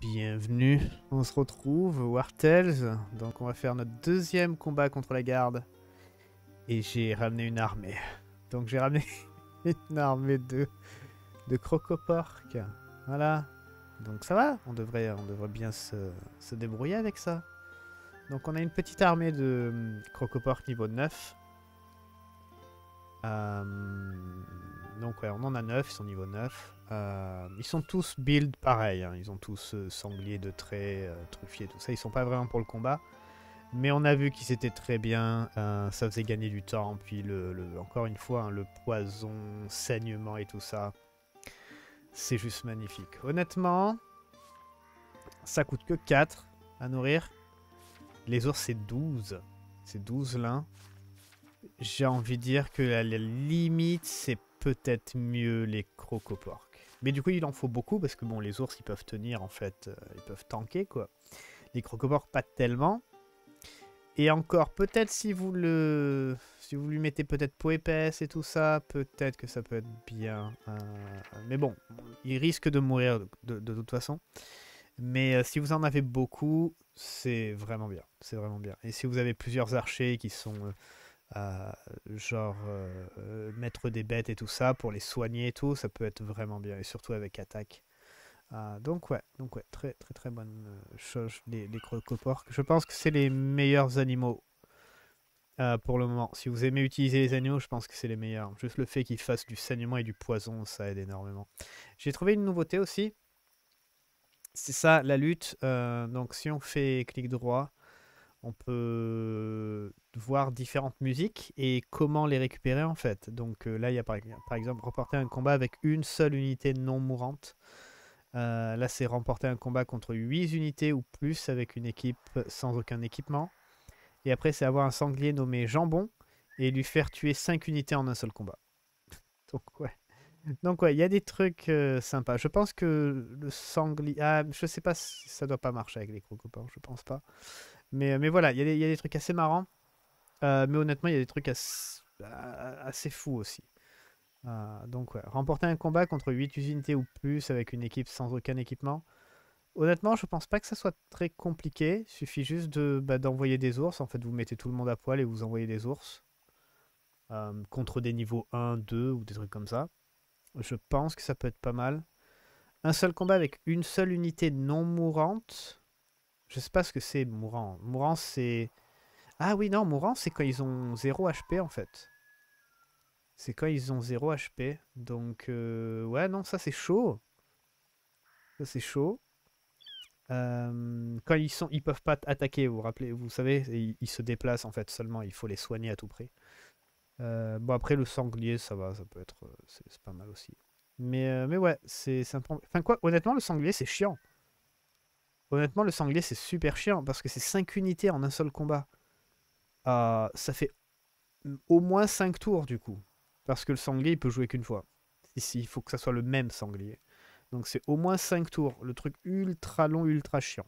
Bienvenue, on se retrouve Wartales, donc on va faire notre deuxième combat contre la garde. Et j'ai ramené une armée. Donc j'ai ramené une armée de crocoporcs. Voilà. Donc ça va, on devrait bien se débrouiller avec ça. Donc on a une petite armée de crocoporcs niveau 9. Donc ouais, on en a 9, ils sont niveau 9. Ils sont tous build pareil, hein. Ils ont tous sanglier de trait, truffier, tout ça. Ils sont pas vraiment pour le combat. Mais on a vu qu'ils étaient très bien, ça faisait gagner du temps. Puis encore une fois, hein, le poison, saignement et tout ça, c'est juste magnifique. Honnêtement, ça coûte que 4 à nourrir. Les ours, c'est 12. C'est 12 l'un. J'ai envie de dire que la limite, c'est peut-être mieux les crocoporcs. Mais du coup, il en faut beaucoup parce que bon, les ours, ils peuvent tenir en fait, ils peuvent tanker quoi. Les crocoporcs, pas tellement. Et encore, peut-être si vous lui mettez peut-être peau épaisse et tout ça, peut-être que ça peut être bien. Mais bon, il risque de mourir de toute façon. Mais si vous en avez beaucoup, c'est vraiment bien. C'est vraiment bien. Et si vous avez plusieurs archers qui sont mettre des bêtes et tout ça pour les soigner et tout, ça peut être vraiment bien. Et surtout avec attaque. Donc ouais, très bonne chose les crocoporcs. Je pense que c'est les meilleurs animaux pour le moment. Si vous aimez utiliser les animaux, je pense que c'est les meilleurs. Juste le fait qu'ils fassent du saignement et du poison, ça aide énormément. J'ai trouvé une nouveauté aussi. C'est ça, la lutte. Donc si on fait clic droit, on peut voir différentes musiques et comment les récupérer en fait. Donc là, il y a par exemple remporter un combat avec une seule unité non mourante. Là, c'est remporter un combat contre 8 unités ou plus avec une équipe sans aucun équipement. Et après, c'est avoir un sanglier nommé Jambon et lui faire tuer 5 unités en un seul combat. Donc ouais, il y a des trucs sympas. Je pense que le sanglier... Ah, je sais pas, si ça doit pas marcher avec les crocoporcs, je pense pas. Mais voilà, il y a des trucs assez marrants. Mais honnêtement, il y a des trucs assez fous aussi. Donc ouais, remporter un combat contre 8 unités ou plus avec une équipe sans aucun équipement. Honnêtement, je pense pas que ça soit très compliqué. Il suffit juste d'envoyer des ours. En fait, vous mettez tout le monde à poil et vous envoyez des ours. Contre des niveaux 1, 2 ou des trucs comme ça. Je pense que ça peut être pas mal. Un seul combat avec une seule unité non mourante. Je sais pas ce que c'est mourant. Mourant, c'est... Ah oui, non, mourant, c'est quand ils ont 0 HP en fait. C'est quand ils ont 0 HP. Donc, ouais, non, ça c'est chaud. Ça c'est chaud. Quand ils peuvent pas attaquer, vous vous rappelez, vous savez, ils se déplacent en fait seulement. Il faut les soigner à tout prix. Bon, après le sanglier, ça va, ça peut être... C'est pas mal aussi. Mais ouais, c'est sympa. Enfin quoi, honnêtement, le sanglier, c'est chiant. Honnêtement, le sanglier, c'est super chiant parce que c'est 5 unités en un seul combat. Ça fait au moins 5 tours du coup. Parce que le sanglier, il peut jouer qu'une fois. Ici, il faut que ça soit le même sanglier. Donc c'est au moins 5 tours. Le truc ultra long, ultra chiant.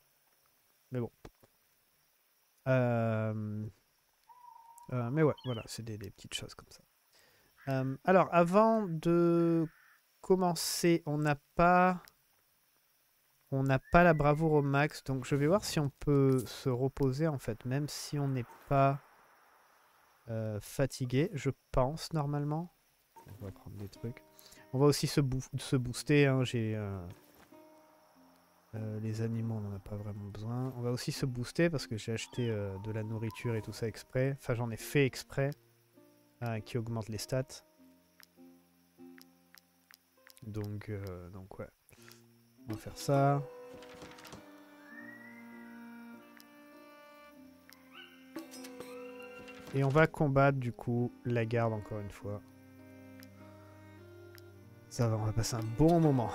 Mais bon. Mais ouais, voilà, c'est des petites choses comme ça. Alors, avant de commencer, on n'a pas la bravoure au max. Donc je vais voir si on peut se reposer en fait. Même si on n'est pas... fatigué, je pense, normalement. On va prendre des trucs. On va aussi se booster. Hein, j'ai les animaux, on n'en a pas vraiment besoin. On va aussi se booster parce que j'ai acheté de la nourriture et tout ça exprès. Enfin, j'en ai fait exprès. Qui augmente les stats. Donc ouais. On va faire ça. Et on va combattre du coup la garde encore une fois. Ça va, on va passer un bon moment.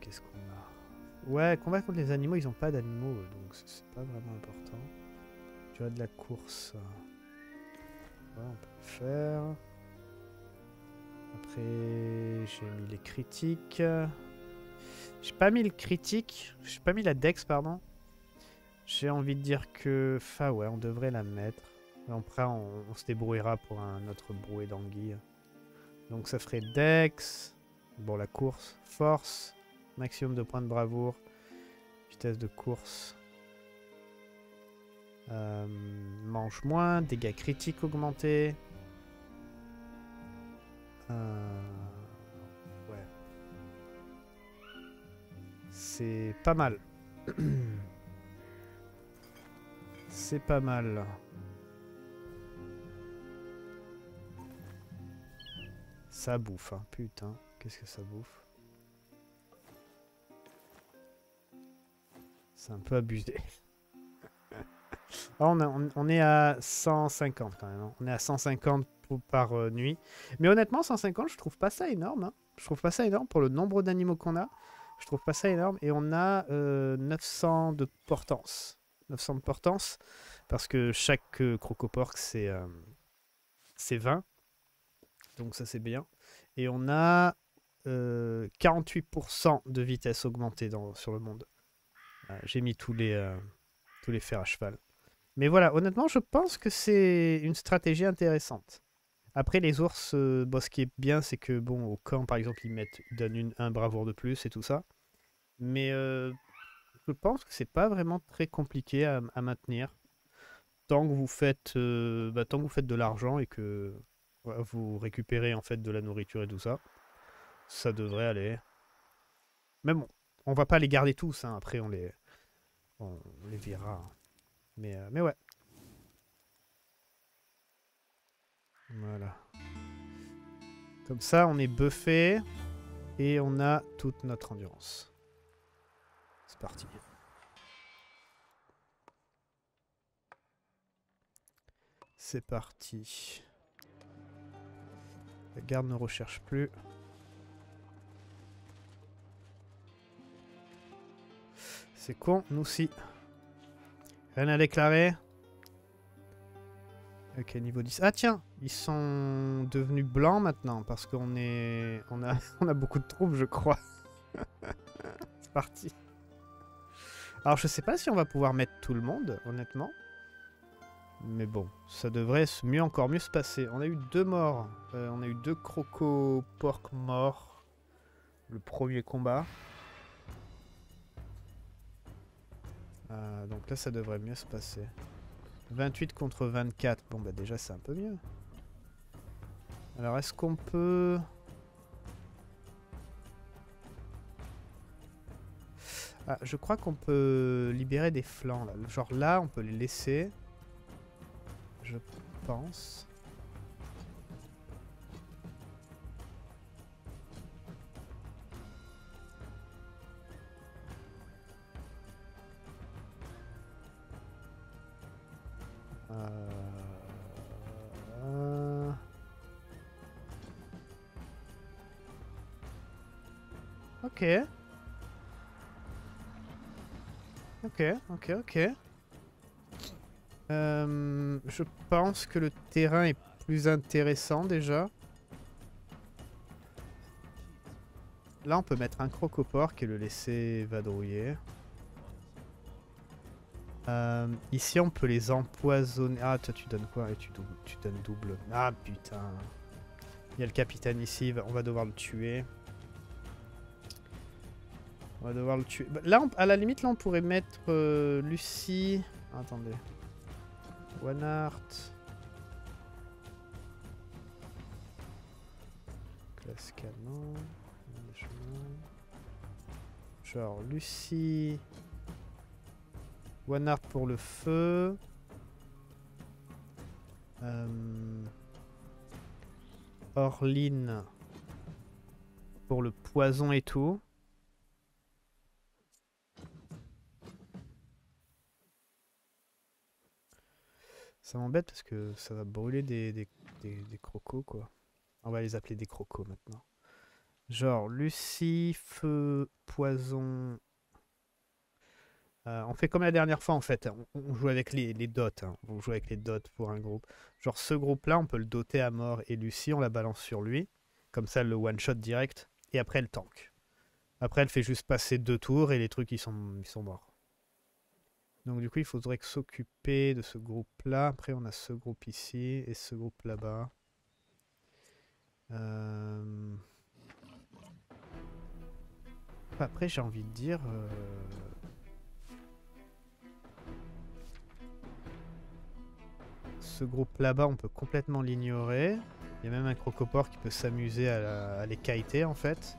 Qu'est-ce qu'on a? Ouais, combat contre les animaux, ils n'ont pas d'animaux, donc c'est pas vraiment important. Tu as de la course. Ouais, on peut le faire. Après, j'ai mis les critiques. J'ai pas mis le critique, j'ai pas mis la dex, pardon. J'ai envie de dire que... Enfin ouais, on devrait la mettre. Après, on se débrouillera pour un autre brouet d'anguille. Donc ça ferait Dex. Bon, la course. Force. Maximum de points de bravoure. Vitesse de course. Manche moins. Dégâts critiques augmentés. Ouais. C'est pas mal. C'est pas mal. Ça bouffe, hein. Putain, qu'est-ce que ça bouffe. C'est un peu abusé. Alors on est à 150 quand même. Hein. On est à 150 par nuit. Mais honnêtement, 150, je trouve pas ça énorme. Hein. Je trouve pas ça énorme pour le nombre d'animaux qu'on a. Je trouve pas ça énorme. Et on a 900 de portance. 900 de portance. Parce que chaque crocoporc, c'est 20. Donc ça, c'est bien. Et on a 48% de vitesse augmentée sur le monde. J'ai mis tous les fers à cheval. Mais voilà, honnêtement, je pense que c'est une stratégie intéressante. Après, les ours, bon, ce qui est bien, c'est que, bon, au camp, par exemple, ils donnent un bravoure de plus et tout ça. Mais je pense que c'est pas vraiment très compliqué à maintenir. Tant que vous faites, tant que vous faites de l'argent et que vous récupérez, en fait, de la nourriture et tout ça, ça devrait aller. Mais bon, on va pas les garder tous, hein. Après, on les verra, hein. Mais ouais. Voilà. Comme ça, on est buffé. Et on a toute notre endurance. C'est parti. C'est parti. La garde ne recherche plus. C'est con, nous-ci. Rien à déclarer. Ok, niveau 10. Ah tiens, ils sont devenus blancs maintenant parce qu'on est... On a beaucoup de troupes, je crois. C'est parti. Alors je sais pas si on va pouvoir mettre tout le monde, honnêtement. Mais bon, ça devrait encore mieux se passer. On a eu 2 morts. On a eu 2 croco-porcs morts. Le premier combat. Donc là, ça devrait mieux se passer. 28 contre 24. Bon, bah déjà, c'est un peu mieux. Alors, est-ce qu'on peut... Ah, je crois qu'on peut libérer des flancs, là. Genre là, on peut les laisser. Je pense. Ok. Ok, ok, ok. Je pense que le terrain est plus intéressant déjà. Là, on peut mettre un crocoporc et le laisser vadrouiller. Ici, on peut les empoisonner. Ah, toi, tu donnes quoi? Et tu donnes double. Ah, putain. Il y a le capitaine ici. On va devoir le tuer. On va devoir le tuer. Là, à la limite, là, on pourrait mettre Lucie. Ah, attendez. One Art. Classe canon. Genre Lucie. One Art pour le feu. Orline pour le poison et tout. Ça m'embête parce que ça va brûler des crocos, quoi. On va les appeler des crocos maintenant. Genre Lucie, feu, poison. On fait comme la dernière fois en fait. On joue avec les dots. Hein. On joue avec les dots pour un groupe. Genre ce groupe-là, on peut le doter à mort. Et Lucie, on la balance sur lui. Comme ça, le one-shot direct. Et après, elle tank. Après, elle fait juste passer 2 tours et les trucs, ils sont morts. Donc du coup, il faudrait s'occuper de ce groupe-là. Après, on a ce groupe ici et ce groupe là-bas. Après, j'ai envie de dire... Ce groupe là-bas, on peut complètement l'ignorer. Il y a même un crocopore qui peut s'amuser à les kiter en fait.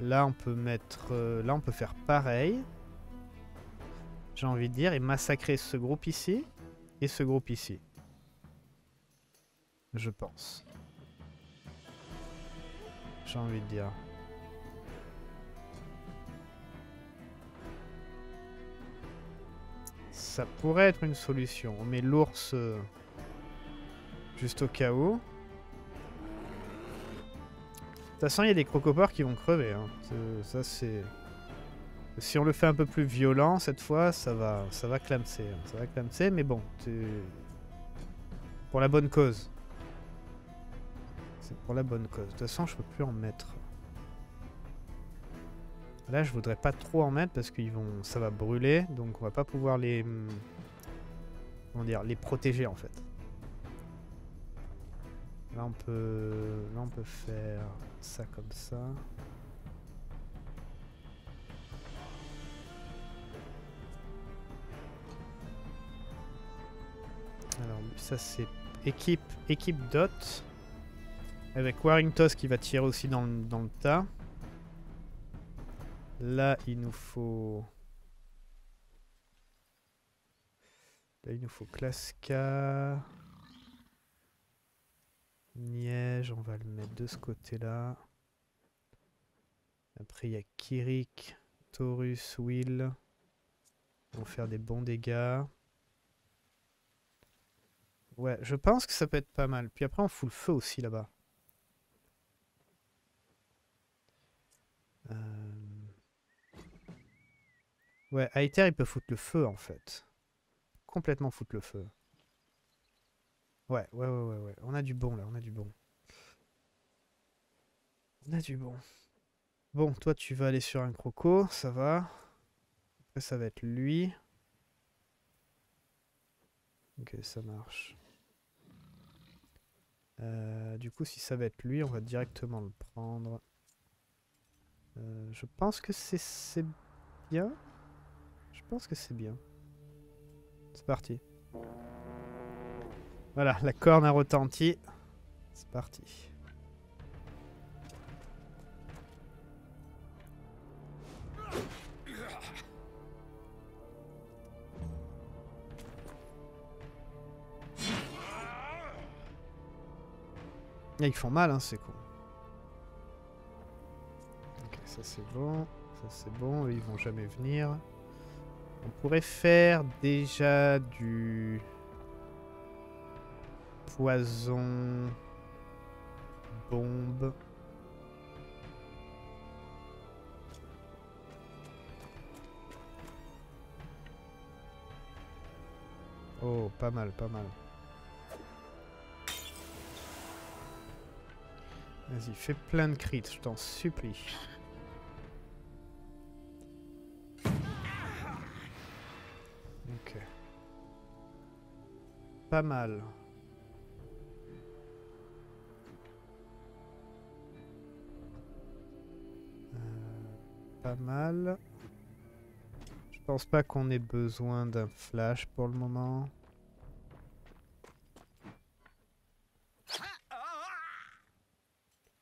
Là, on peut mettre... Là, on peut faire pareil. J'ai envie de dire, et massacrer ce groupe ici et ce groupe ici. Je pense. J'ai envie de dire. Ça pourrait être une solution. On met l'ours juste au cas où. De toute façon, il y a des crocopores qui vont crever. Hein. Ça, c'est... Si on le fait un peu plus violent cette fois, ça va clamser. Hein. Ça va clamser, mais bon, pour la bonne cause. C'est pour la bonne cause. De toute façon, je peux plus en mettre. Là, je voudrais pas trop en mettre parce qu'ils vont, ça va brûler, donc on va pas pouvoir les, comment dire, les protéger en fait. Là, on peut faire ça comme ça. Alors ça c'est équipe dot avec Warrington qui va tirer aussi dans le tas. Là il nous faut Klaska, Niège, on va le mettre de ce côté là. Après il y a Kirik, Taurus, Will, ils vont faire des bons dégâts. Ouais, je pense que ça peut être pas mal. Puis après, on fout le feu aussi, là-bas. Ouais, Aether, il peut foutre le feu, en fait. Complètement foutre le feu. Ouais. On a du bon, là. On a du bon. Bon, toi, tu vas aller sur un croco. Ça va. Après, ça va être lui. Ok, ça marche. Du coup, si ça va être lui, on va directement le prendre. Je pense que c'est bien. C'est parti. Voilà, la corne a retenti. C'est parti. Et ils font mal, hein, c'est con. Ok, ça c'est bon. Eux, ils vont jamais venir. On pourrait faire déjà du... Poison... Bombe... Oh, pas mal. Vas-y, fais plein de crits, je t'en supplie. Ok. Pas mal. Je pense pas qu'on ait besoin d'un flash pour le moment.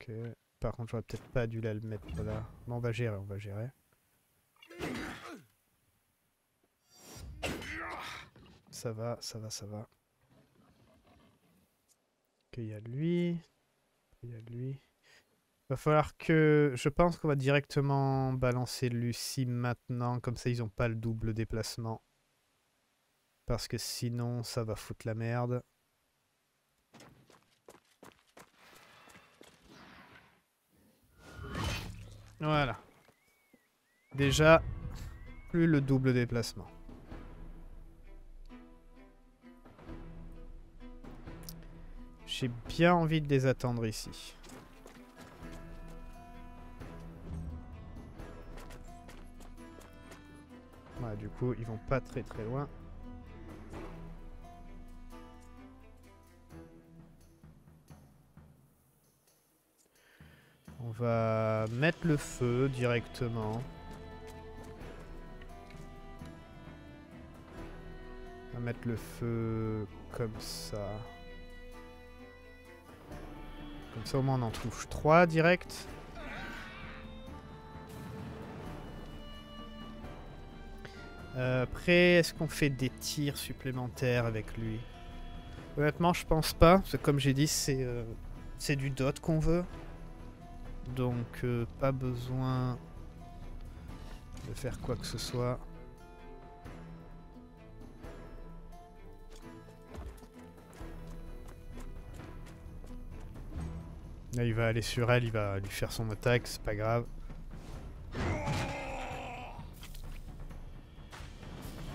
Okay. Par contre, j'aurais peut-être pas dû la le mettre là. Mais on va gérer, Ça va. Ok, il y a lui. Va falloir que... Je pense qu'on va directement balancer Lucie maintenant. Comme ça, ils n'ont pas le double déplacement. Parce que sinon, ça va foutre la merde. Voilà. Déjà, plus le double déplacement. J'ai bien envie de les attendre ici. Ouais, du coup, ils vont pas très loin. va mettre le feu directement. On va mettre le feu comme ça. Comme ça au moins on en touche 3 direct. Après, est-ce qu'on fait des tirs supplémentaires avec lui? Honnêtement, je pense pas. Parce que comme j'ai dit, c'est du dot qu'on veut. Donc, pas besoin de faire quoi que ce soit. Là, il va aller sur elle, il va lui faire son attaque, c'est pas grave.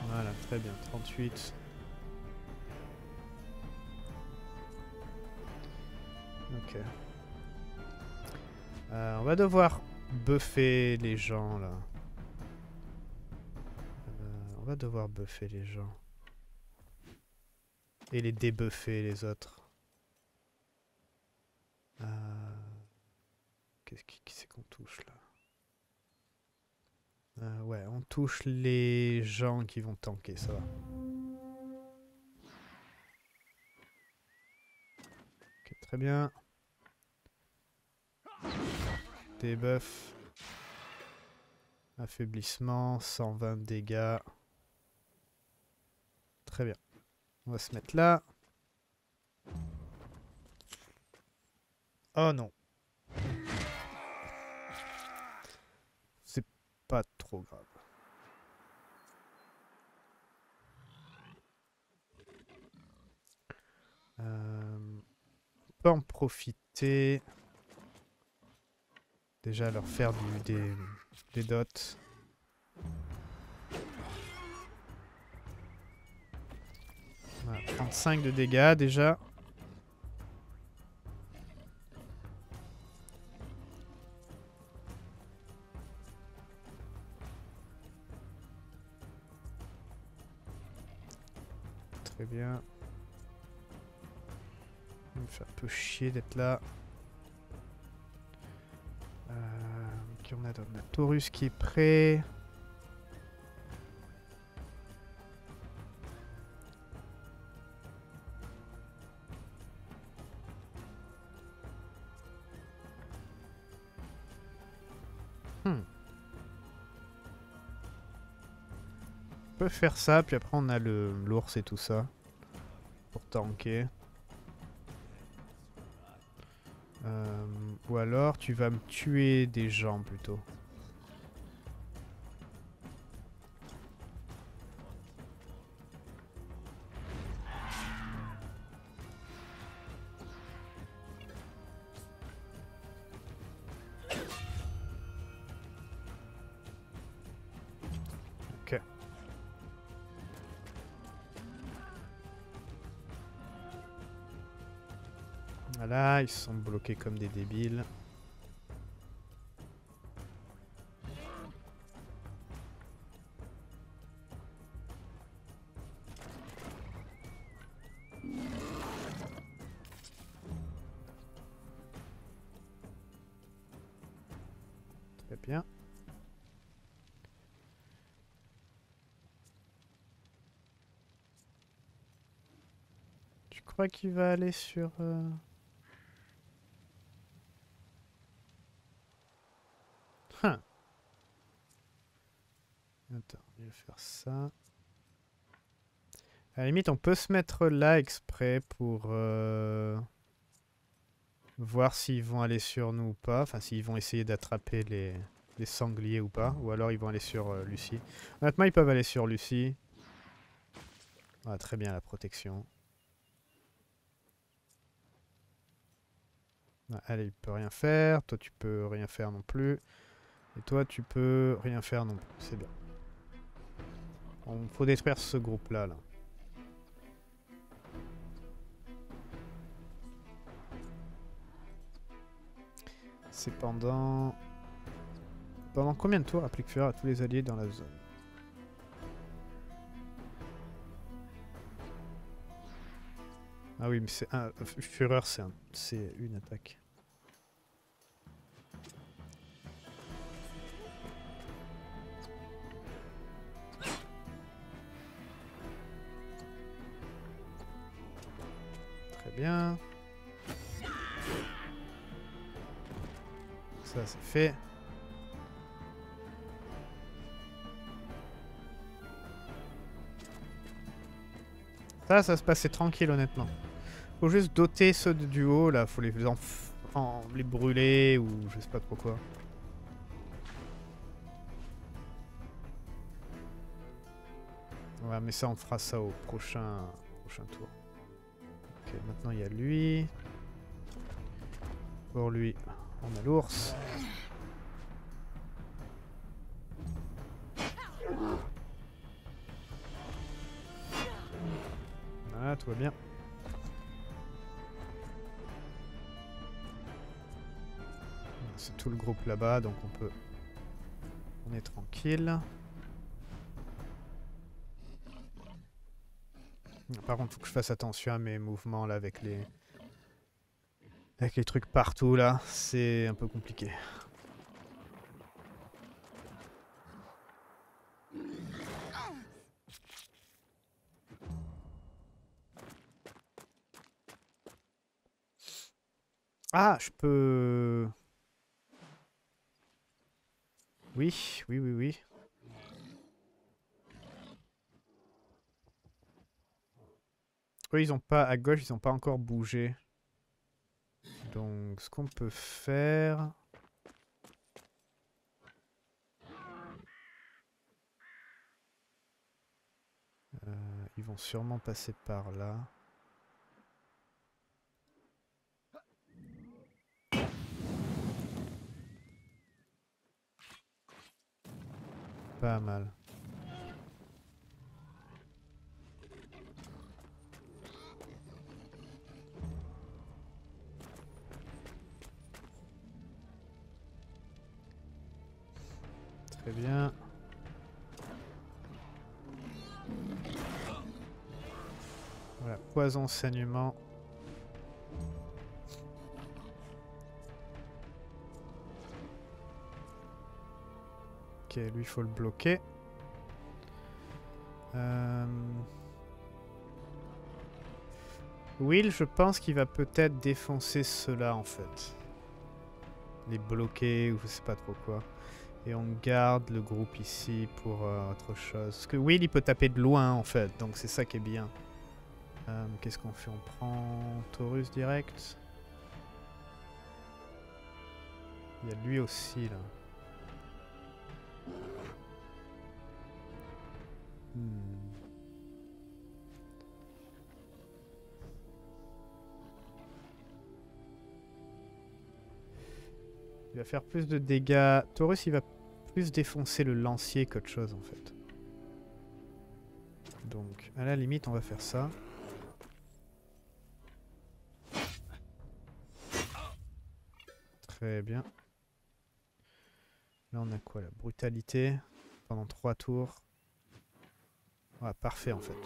Voilà, très bien, 38. Ok. On va devoir buffer les gens, là. On va devoir buffer les gens. Et les débuffer, les autres. Qu'est-ce qui c'est qu'on touche, là? Ouais, on touche les gens qui vont tanker, ça va. Ok, très bien. Debuff. Affaiblissement, 120 dégâts. Très bien. On va se mettre là. Oh non. Pas trop grave. On peut en profiter. Déjà leur faire des dots. Voilà, 35 de dégâts déjà. Bien. Il me fait un peu chier d'être là. Okay, on a Taurus qui est prêt. On peut faire ça, puis après on a l'ours et tout ça. Pour tanker. Ou alors tu vas me tuer des gens plutôt. Voilà, ils sont bloqués comme des débiles. Très bien. Tu crois qu'il va aller sur... Attends, je vais faire ça. À la limite, on peut se mettre là exprès pour voir s'ils vont aller sur nous ou pas. Enfin, s'ils vont essayer d'attraper les sangliers ou pas. Ou alors ils vont aller sur Lucie. Honnêtement, ils peuvent aller sur Lucie. Ah, très bien, la protection. Ah, allez, il peut rien faire. Toi, tu peux rien faire non plus. Et toi, tu peux rien faire non plus. C'est bien. On faut détruire ce groupe-là. Là. C'est pendant... Pendant combien de tours applique Fureur à tous les alliés dans la zone? Ah oui, mais c'est un... Fureur, c'est une attaque. Très bien. Ça, c'est fait. Ça, ça se passait tranquille, honnêtement. Faut juste doter ceux du haut, là. Faut les brûler ou je sais pas trop quoi. Ouais, mais ça, on fera ça au prochain tour. Ok, maintenant, il y a lui. Pour lui, on a l'ours. Ah, tout va bien. C'est tout le groupe là-bas, donc on peut... On est tranquille. Par contre, faut que je fasse attention à mes mouvements là avec les... Avec les trucs partout là, c'est un peu compliqué. Ah, je peux... Oui. Eux, ils ont pas... À gauche, ils ont pas encore bougé. Donc, ce qu'on peut faire... ils vont sûrement passer par là. Pas mal. Très bien. Voilà, poison saignement. Ok, lui il faut le bloquer. Will, je pense qu'il va peut-être défoncer ceux-là en fait. Les bloquer ou je sais pas trop quoi. Et on garde le groupe ici pour autre chose. Parce que Will, il peut taper de loin, en fait. Donc c'est ça qui est bien. Qu'est-ce qu'on fait? On prend Taurus direct. Il y a lui aussi, là. Il va faire plus de dégâts. Taurus, il va plus défoncer le lancier qu'autre chose, en fait. Donc, à la limite, on va faire ça. Très bien. Là, on a quoi? La brutalité pendant 3 tours. Ouais, parfait, en fait.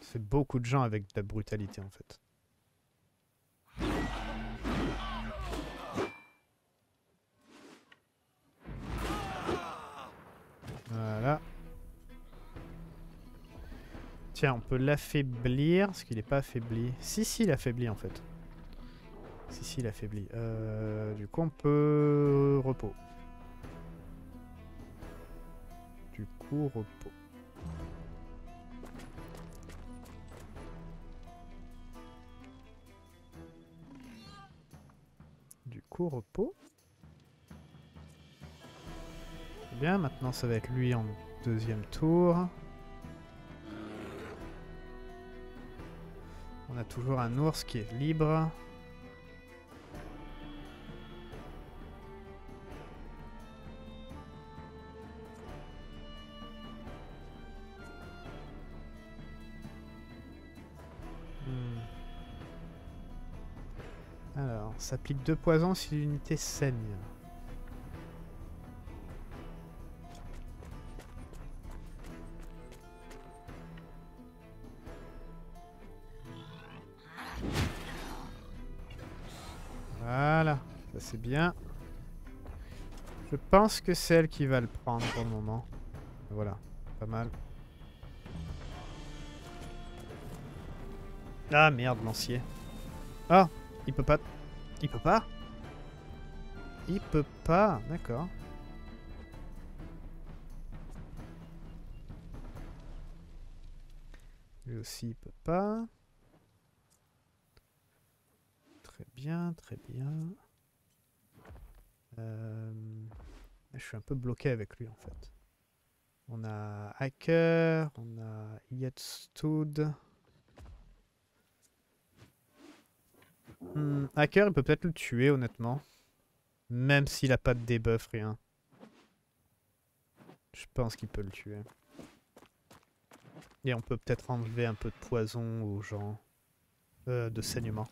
C'est beaucoup de gens avec de la brutalité, en fait. Voilà. Tiens, on peut l'affaiblir, parce qu'il n'est pas affaibli. Si, il affaiblit en fait. Si, il affaiblit. Du coup, on peut... Repos. Du coup, repos. Bien, maintenant ça va être lui en deuxième tour. On a toujours un ours qui est libre. Alors, ça applique 2 poisons si l'unité saigne. C'est bien. Je pense que c'est elle qui va le prendre pour le moment. Voilà, pas mal. Ah merde, lancier. Ah, il peut pas. Il peut pas. Il peut pas, d'accord. Lui aussi, il peut pas. Très bien, très bien. Je suis un peu bloqué avec lui en fait. On a Hacker, on a Yetstood. Hacker, il peut peut-être le tuer honnêtement. Même s'il a pas de debuff, rien. Je pense qu'il peut le tuer. Et on peut peut-être enlever un peu de poison aux gens. De saignement.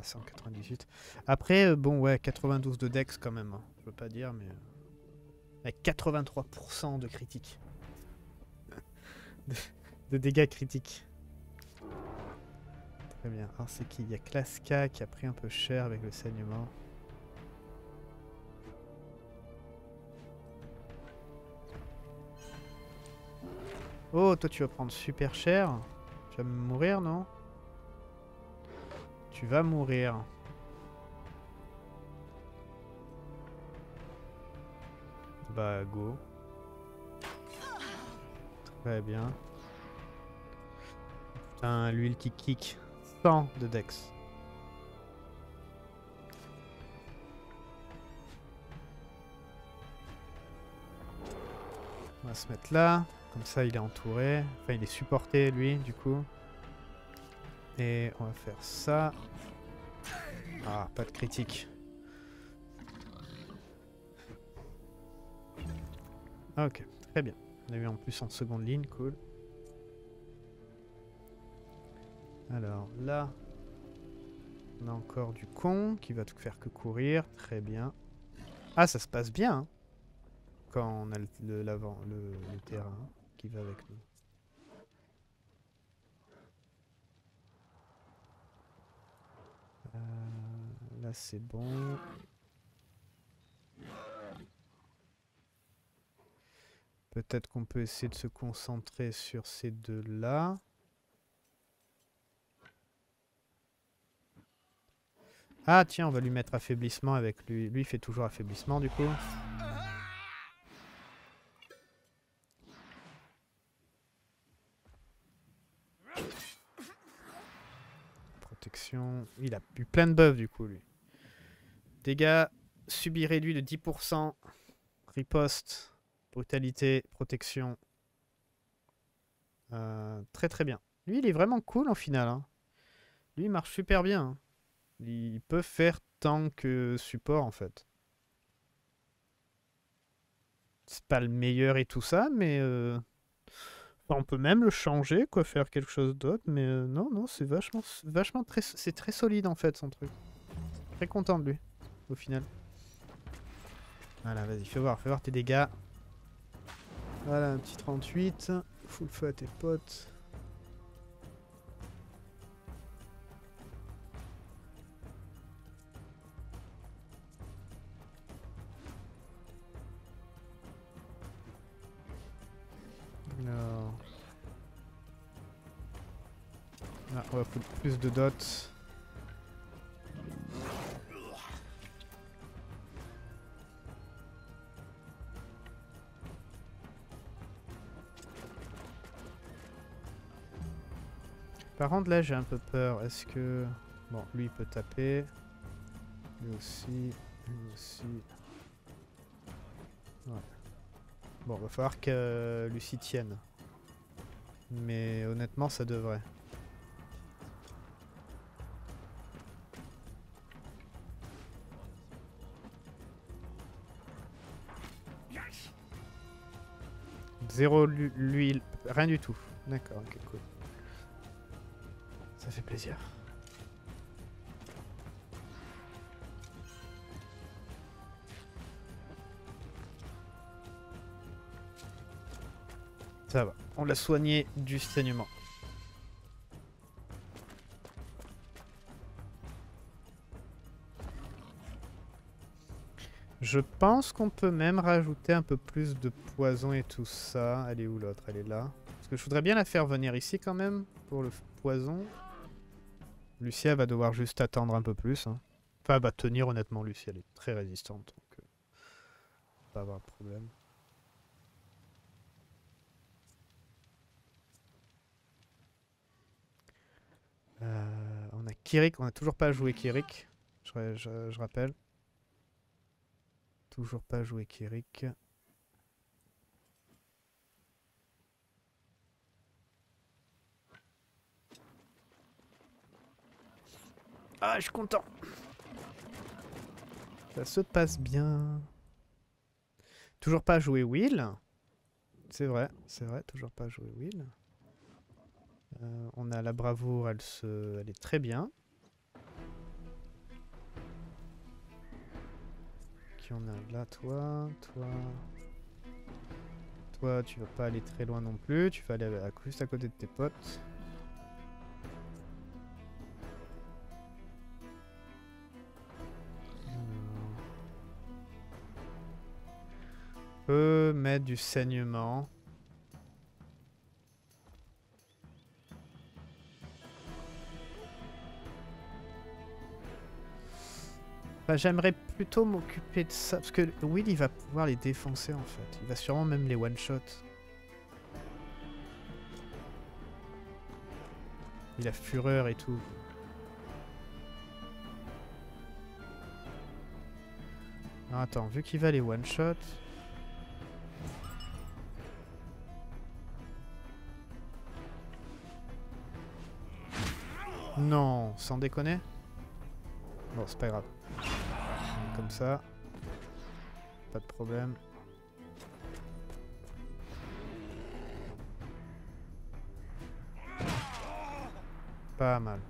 198. Après, bon, ouais, 92 de dex quand même. Hein. Je veux pas dire, mais... Avec 83% de critiques. de dégâts critiques. Très bien. Alors, c'est qui? Il y a Classe K qui a pris un peu cher avec le saignement. Oh, toi, tu vas prendre super cher. Tu vas mourir, non? Tu vas mourir. Bah, go. Très bien. Putain, l'huile qui kick. 100 de dex. On va se mettre là. Comme ça, il est entouré. Enfin, il est supporté, lui, du coup. Et on va faire ça. Ah, pas de critique. Ok, très bien. On a eu en plus en seconde ligne, cool. Alors là, on a encore du con qui va tout faire que courir. Très bien. Ah, ça se passe bien hein, quand on a le terrain qui va avec nous. Là c'est bon. Peut-être qu'on peut essayer de se concentrer sur ces deux là. Ah tiens, on va lui mettre affaiblissement avec lui. Lui il fait toujours affaiblissement du coup. Il a eu plein de buffs du coup lui. Dégâts subis réduits de 10%. Riposte. Brutalité. Protection. Très très bien. Lui il est vraiment cool en finale. Hein. Lui il marche super bien. Hein. Il peut faire tant que support en fait. C'est pas le meilleur et tout ça mais... on peut même le changer, quoi, faire quelque chose d'autre, mais non, non, c'est vachement c'est très solide en fait son truc. Très content de lui, au final. Voilà, vas-y, fais voir tes dégâts. Voilà, un petit 38, fous le feu à tes potes. Alors... Ah, on va foutre plus de dots. Par contre là j'ai un peu peur, est-ce que... Bon, lui il peut taper. Lui aussi, lui aussi. Ouais. Bon, va falloir que Lucie tienne. Mais honnêtement, ça devrait. Zéro l'huile, rien du tout. D'accord, ok, cool. Ça fait plaisir. Ça va, on l'a soigné du saignement. Je pense qu'on peut même rajouter un peu plus de poison et tout ça. Elle est où l'autre? Elle est là. Parce que je voudrais bien la faire venir ici quand même, pour le poison. Lucia va devoir juste attendre un peu plus. Hein. Enfin, elle va tenir honnêtement, Lucia, elle est très résistante. Donc, pas avoir de problème. On a Kirik, on n'a toujours pas joué Kirik, je rappelle. Toujours pas joué Kirik. Ah, je suis content. Ça se passe bien. Toujours pas joué Will. C'est vrai, toujours pas joué Will. On a la bravoure, elle est très bien. Qui on a là, toi, tu vas pas aller très loin non plus, tu vas aller juste à côté de tes potes. On peut mettre du saignement. Bah, j'aimerais plutôt m'occuper de ça, parce que Will il va pouvoir les défoncer en fait, il va sûrement même les one-shot. Il a fureur et tout. Non, attends, vu qu'il va les one-shot... Non, sans déconner. Bon, c'est pas grave. Comme ça, pas de problème. Pas mal.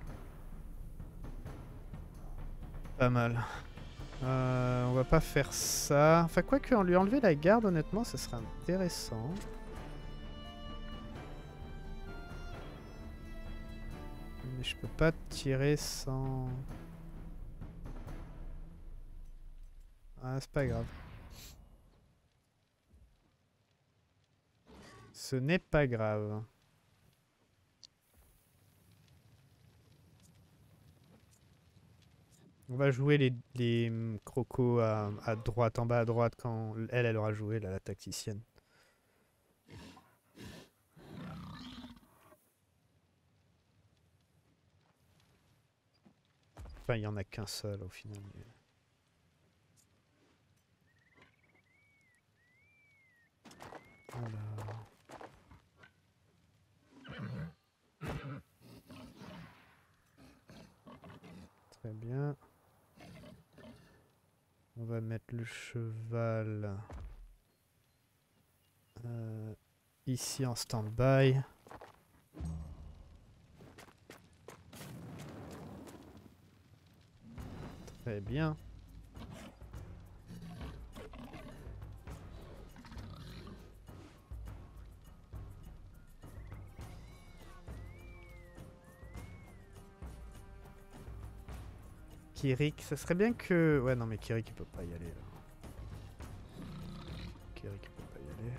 Pas mal. On va pas faire ça. Enfin, quoique, lui enlever la garde, honnêtement, ça serait intéressant. Mais je peux pas tirer sans... Ah, c'est pas grave. Ce n'est pas grave. On va jouer les crocos à droite, en bas à droite, quand elle aura joué, là, la tacticienne. Enfin, il n'y en a qu'un seul au final. Mais... Voilà. Très bien. On va mettre le cheval ici en stand-by. Très bien. Kirik, ça serait bien que... Ouais, non, mais Kirik, il peut pas y aller, là. Kirik, il peut pas y aller.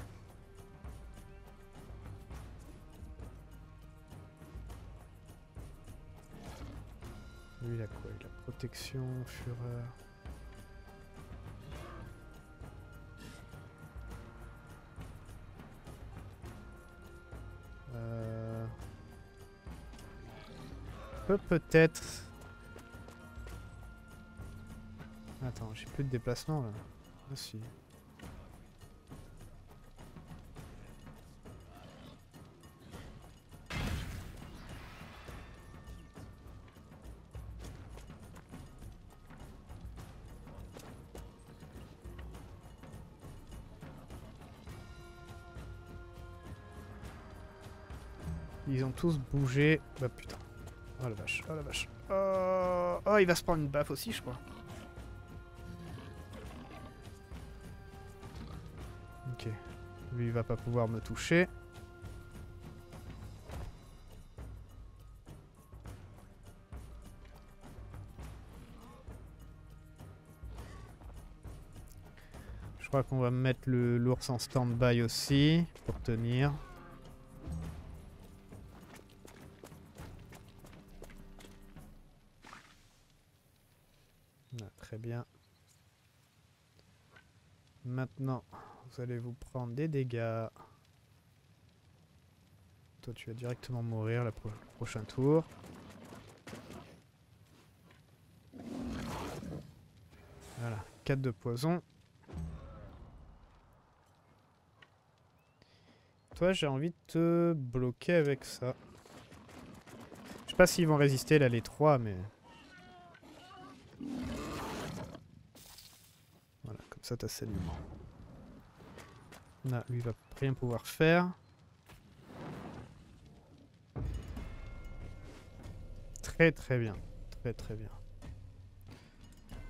Lui, il a quoi? Il a protection, fureur... Peut-être... Attends, j'ai plus de déplacement là. Ah si. Ils ont tous bougé. Bah putain. Oh la vache, oh la vache. Oh, il va se prendre une baffe aussi, je crois. Lui, il va pas pouvoir me toucher. Je crois qu'on va mettre l'ours en stand-by aussi pour tenir. Ah, très bien. Maintenant, vous allez vous prendre des dégâts. Toi, tu vas directement mourir le prochain tour. Voilà, 4 de poison. Toi, j'ai envie de te bloquer avec ça. Je sais pas s'ils vont résister là, les 3, mais... Voilà, comme ça, t'as saignement. Là, lui, il va rien pouvoir faire. Très bien, très bien.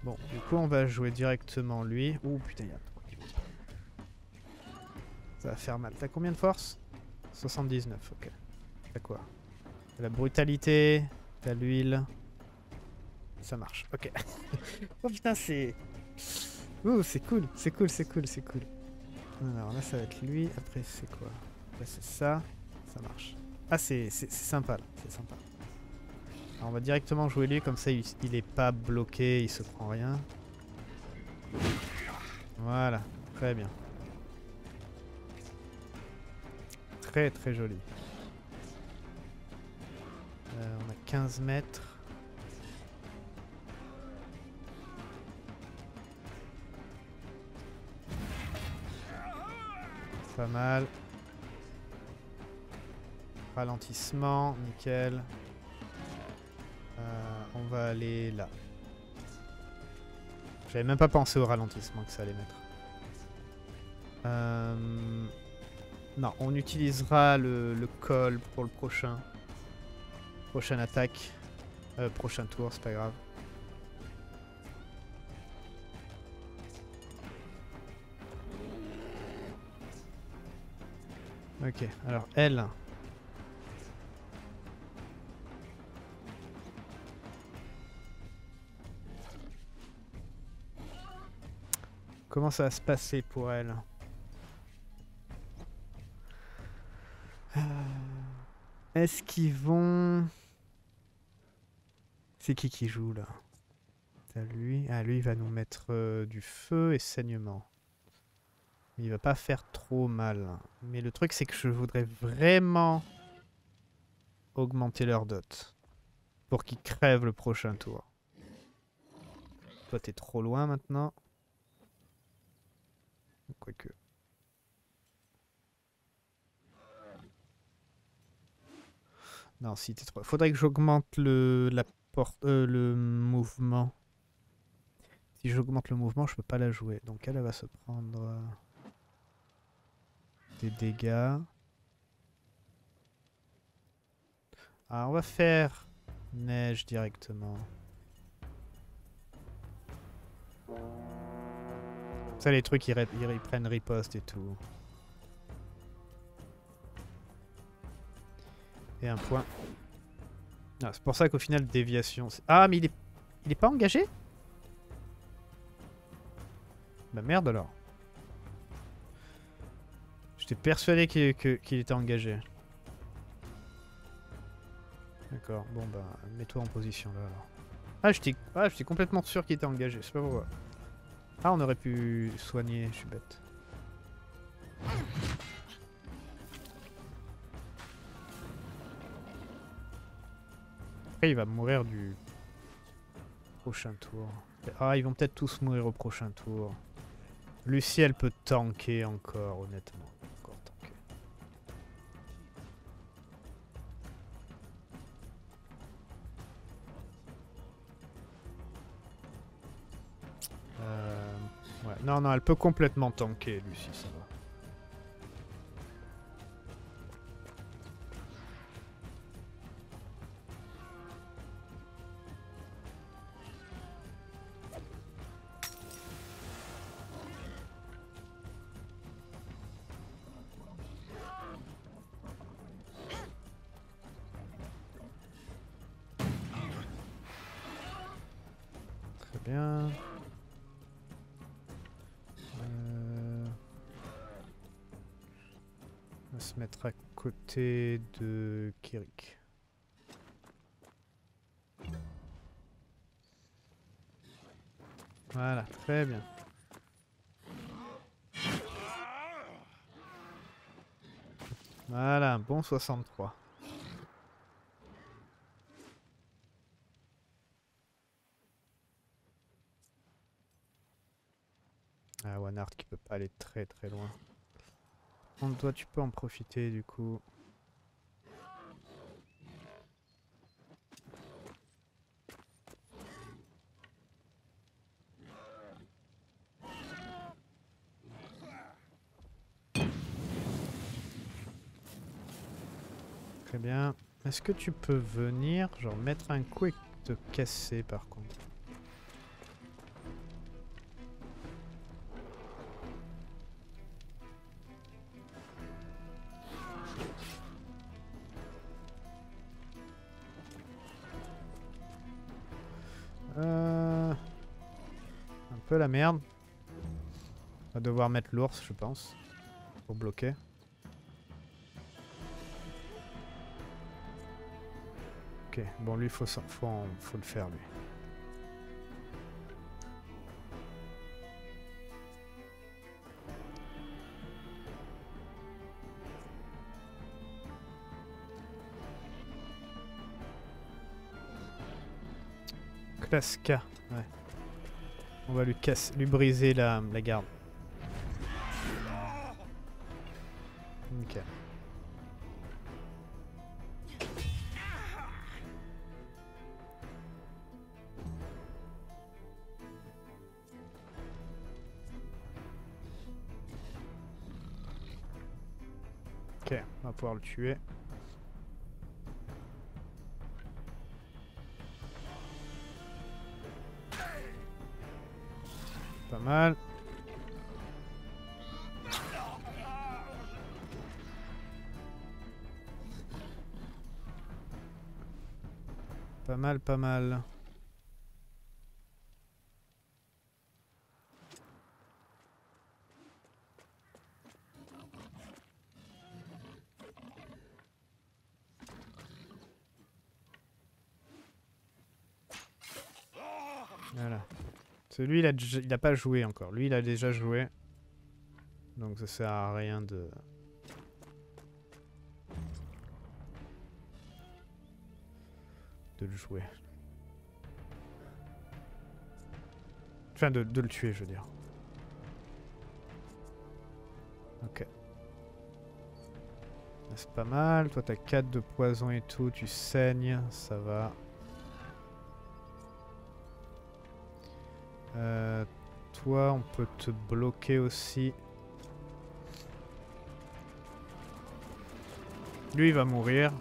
Bon, du coup on va jouer directement lui. Ouh putain, il y a trop de niveau. Ça va faire mal. T'as combien de force? 79, ok. T'as quoi? T'as la brutalité, t'as l'huile. Ça marche, ok. Oh putain, c'est... Ouh, c'est cool, c'est cool. Alors là ça va être lui, après c'est quoi? Là c'est ça, ça marche. Ah c'est sympa là, c'est sympa. Alors on va directement jouer lui, comme ça il est pas bloqué, il se prend rien. Voilà, très bien. Très joli. On a 15 mètres. Pas mal. Ralentissement, nickel. On va aller là. J'avais même pas pensé au ralentissement que ça allait mettre. Non, on utilisera le col pour le prochain. Prochaine attaque. Prochain tour, c'est pas grave. Ok, alors elle... Comment ça va se passer pour elle? Est-ce qu'ils vont... C'est qui joue là? T'as lui. Ah lui il va nous mettre du feu et saignement. Il va pas faire trop mal. Mais le truc c'est que je voudrais vraiment augmenter leur dot. Pour qu'ils crèvent le prochain tour. Toi t'es trop loin maintenant. Quoique. Non, si t'es trop... Faudrait que j'augmente le mouvement. Si j'augmente le mouvement, je peux pas la jouer. Donc elle va se prendre des dégâts. Ah, on va faire neige directement. Ça, les trucs, ils prennent riposte et tout. Et un point. Ah, c'est pour ça qu'au final, déviation... Ah, mais il est pas engagé? Bah merde alors. J'étais persuadé qu'il était engagé. D'accord, bon bah, mets-toi en position là alors. Ah, j'étais complètement sûr qu'il était engagé, je sais pas pourquoi. Ah, on aurait pu soigner, je suis bête. Après, il va mourir du prochain tour. Ah, ils vont peut-être tous mourir au prochain tour. Lucie, elle peut tanker encore, honnêtement. Encore tanker. Ouais. Non, non, elle peut complètement tanker, Lucie, ça va. Très bien. On va se mettre à côté de Kirik. Voilà, très bien. Voilà, un bon 63. Ah, One-Art qui peut pas aller très très loin. Bon, toi tu peux en profiter du coup. Très bien. Est-ce que tu peux venir, genre mettre un coup et te casser par contre? Un peu la merde. On va devoir mettre l'ours, je pense, pour bloquer. Ok, bon lui faut le faire lui. Classe K, ouais. On va lui briser la garde. Ok. Ok, on va pouvoir le tuer. Pas mal. Pas mal, pas mal. Voilà. Celui, il n'a pas joué encore. Lui, il a déjà joué. Donc ça sert à rien de... le jouer. Enfin, de le tuer, je veux dire. Ok. C'est pas mal. Toi, t'as 4 de poison et tout. Tu saignes. Ça va. Toi, on peut te bloquer aussi. Lui, il va mourir.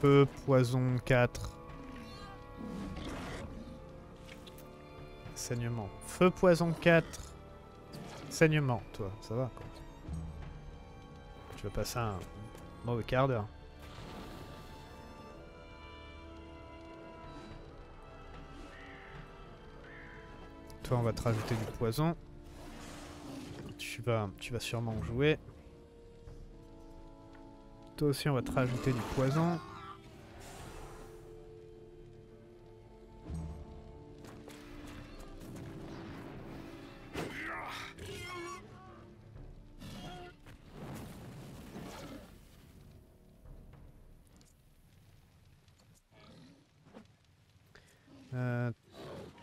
Feu, poison 4. Saignement. Feu, poison 4. Saignement, toi. Ça va, quoi. Tu vas passer un mauvais quart d'heure. Toi, on va te rajouter du poison. Tu vas sûrement en jouer. Toi aussi, on va te rajouter du poison.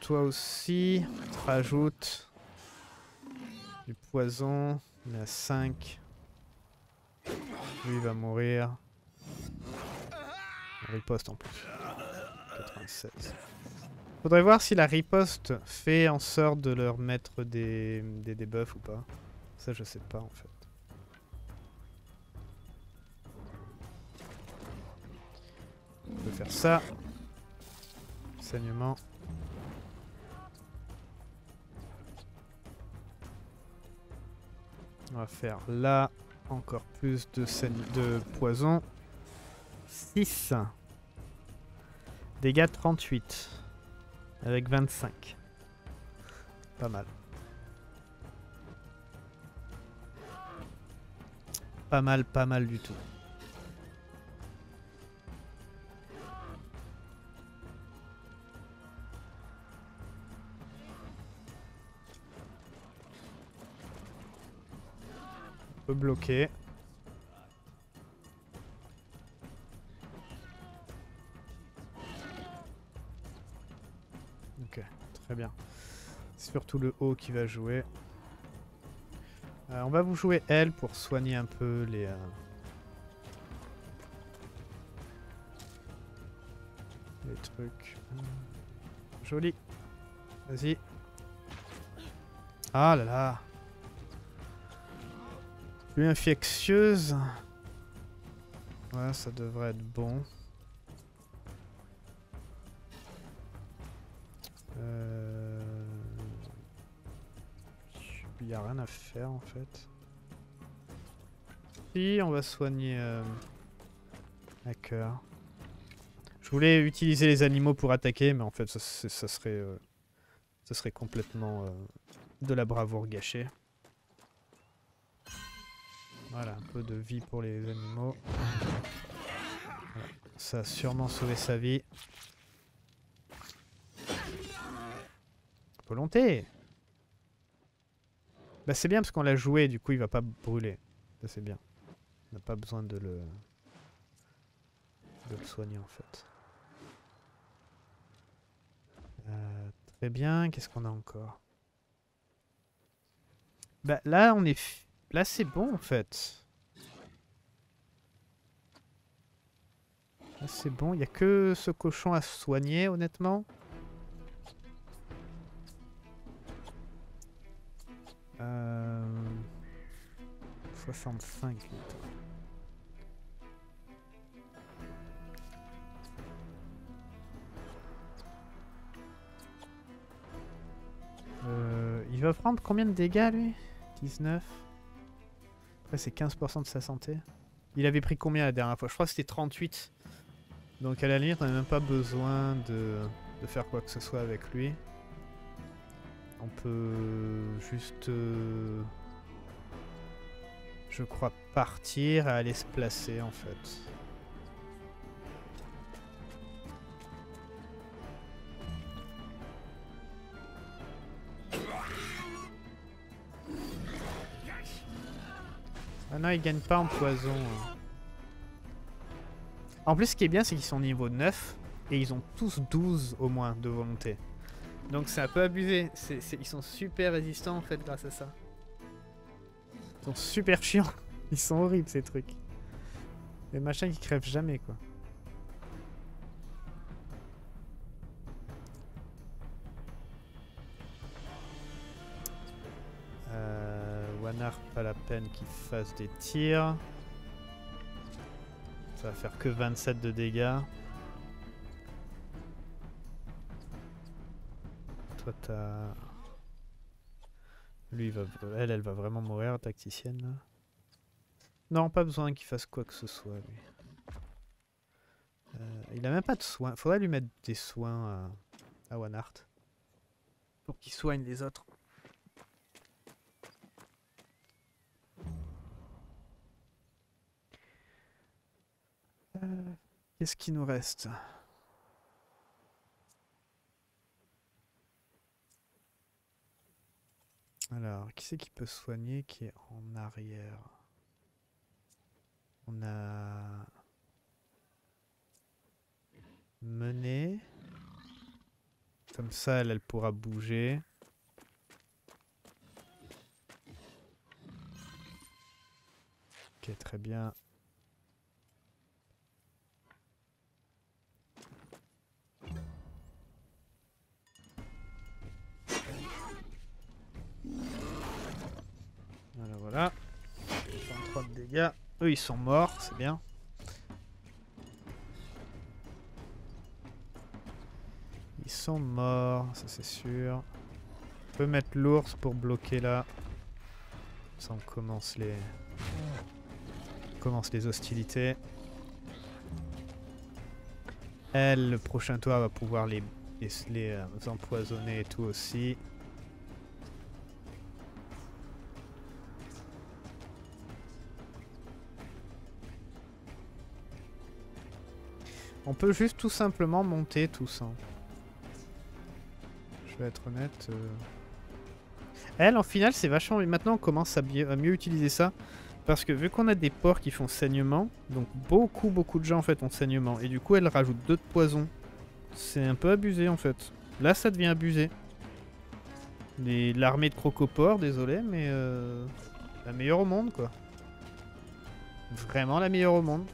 Toi aussi, tu rajoutes du poison, on est à 5. Lui il va mourir. La riposte en plus. 96. Faudrait voir si la riposte fait en sorte de leur mettre des debuffs ou pas. Ça je sais pas en fait. On peut faire ça. Saignement. On va faire là encore plus de poison. 6. Dégâts 38. Avec 25. Pas mal. Pas mal, pas mal du tout. peu bloqué. Ok, très bien. C'est surtout le haut qui va jouer. On va vous jouer L pour soigner un peu les... les trucs. Joli. Vas-y. Ah là là. Plus infectieuse. Ouais, ça devrait être bon. Il n'y a rien à faire en fait. Si, on va soigner à cœur. Je voulais utiliser les animaux pour attaquer, mais en fait ça serait complètement de la bravoure gâchée. Voilà, un peu de vie pour les animaux. Voilà. Ça a sûrement sauvé sa vie. Volonté! Bah c'est bien parce qu'on l'a joué, du coup il va pas brûler. Ça c'est bien. On n'a pas besoin de le soigner en fait. Très bien, qu'est-ce qu'on a encore? Bah là on est... Là c'est bon en fait. Là c'est bon, il n'y a que ce cochon à soigner honnêtement. « 65 litres. » Il va prendre combien de dégâts, lui? 19. Après, c'est 15% de sa santé. Il avait pris combien la dernière fois? Je crois que c'était 38. Donc, à la limite, on n'a même pas besoin de faire quoi que ce soit avec lui. On peut juste... je crois partir et aller se placer en fait. Ah non, ils gagnent pas en poison. En plus, ce qui est bien, c'est qu'ils sont niveau 9 et ils ont tous 12 au moins de volonté. Donc c'est un peu abusé. Ils sont super résistants en fait grâce à ça. Ils sont super chiants. Ils sont horribles ces trucs. Les machins qui crèvent jamais quoi. Wanard, pas la peine qu'il fasse des tirs. Ça va faire que 27 de dégâts. Toi t'as... Lui, elle va vraiment mourir, tacticienne, là. Non, pas besoin qu'il fasse quoi que ce soit, lui. Il a même pas de soins. Faudrait lui mettre des soins à Wanart. Pour qu'il soigne les autres. Qu'est-ce qu'il nous reste ? Alors, qui c'est qui peut soigner qui est en arrière? On a... Mené. Comme ça, elle pourra bouger. Ok, très bien. Voilà, voilà. 23 de dégâts. Eux, ils sont morts, c'est bien. Ils sont morts, ça c'est sûr. On peut mettre l'ours pour bloquer là. Ça, on commence les hostilités. Elle, le prochain tour, va pouvoir les empoisonner et tout aussi. On peut juste tout simplement monter tous. Hein. Je vais être honnête. Elle, en finale, c'est vachement... Maintenant, on commence à mieux utiliser ça. Parce que vu qu'on a des porcs qui font saignement, donc beaucoup de gens en fait ont saignement. Et du coup elles rajoutent 2 de poison. C'est un peu abusé en fait. Là ça devient abusé. L'armée de crocopores, désolé, mais la meilleure au monde quoi. Vraiment la meilleure au monde.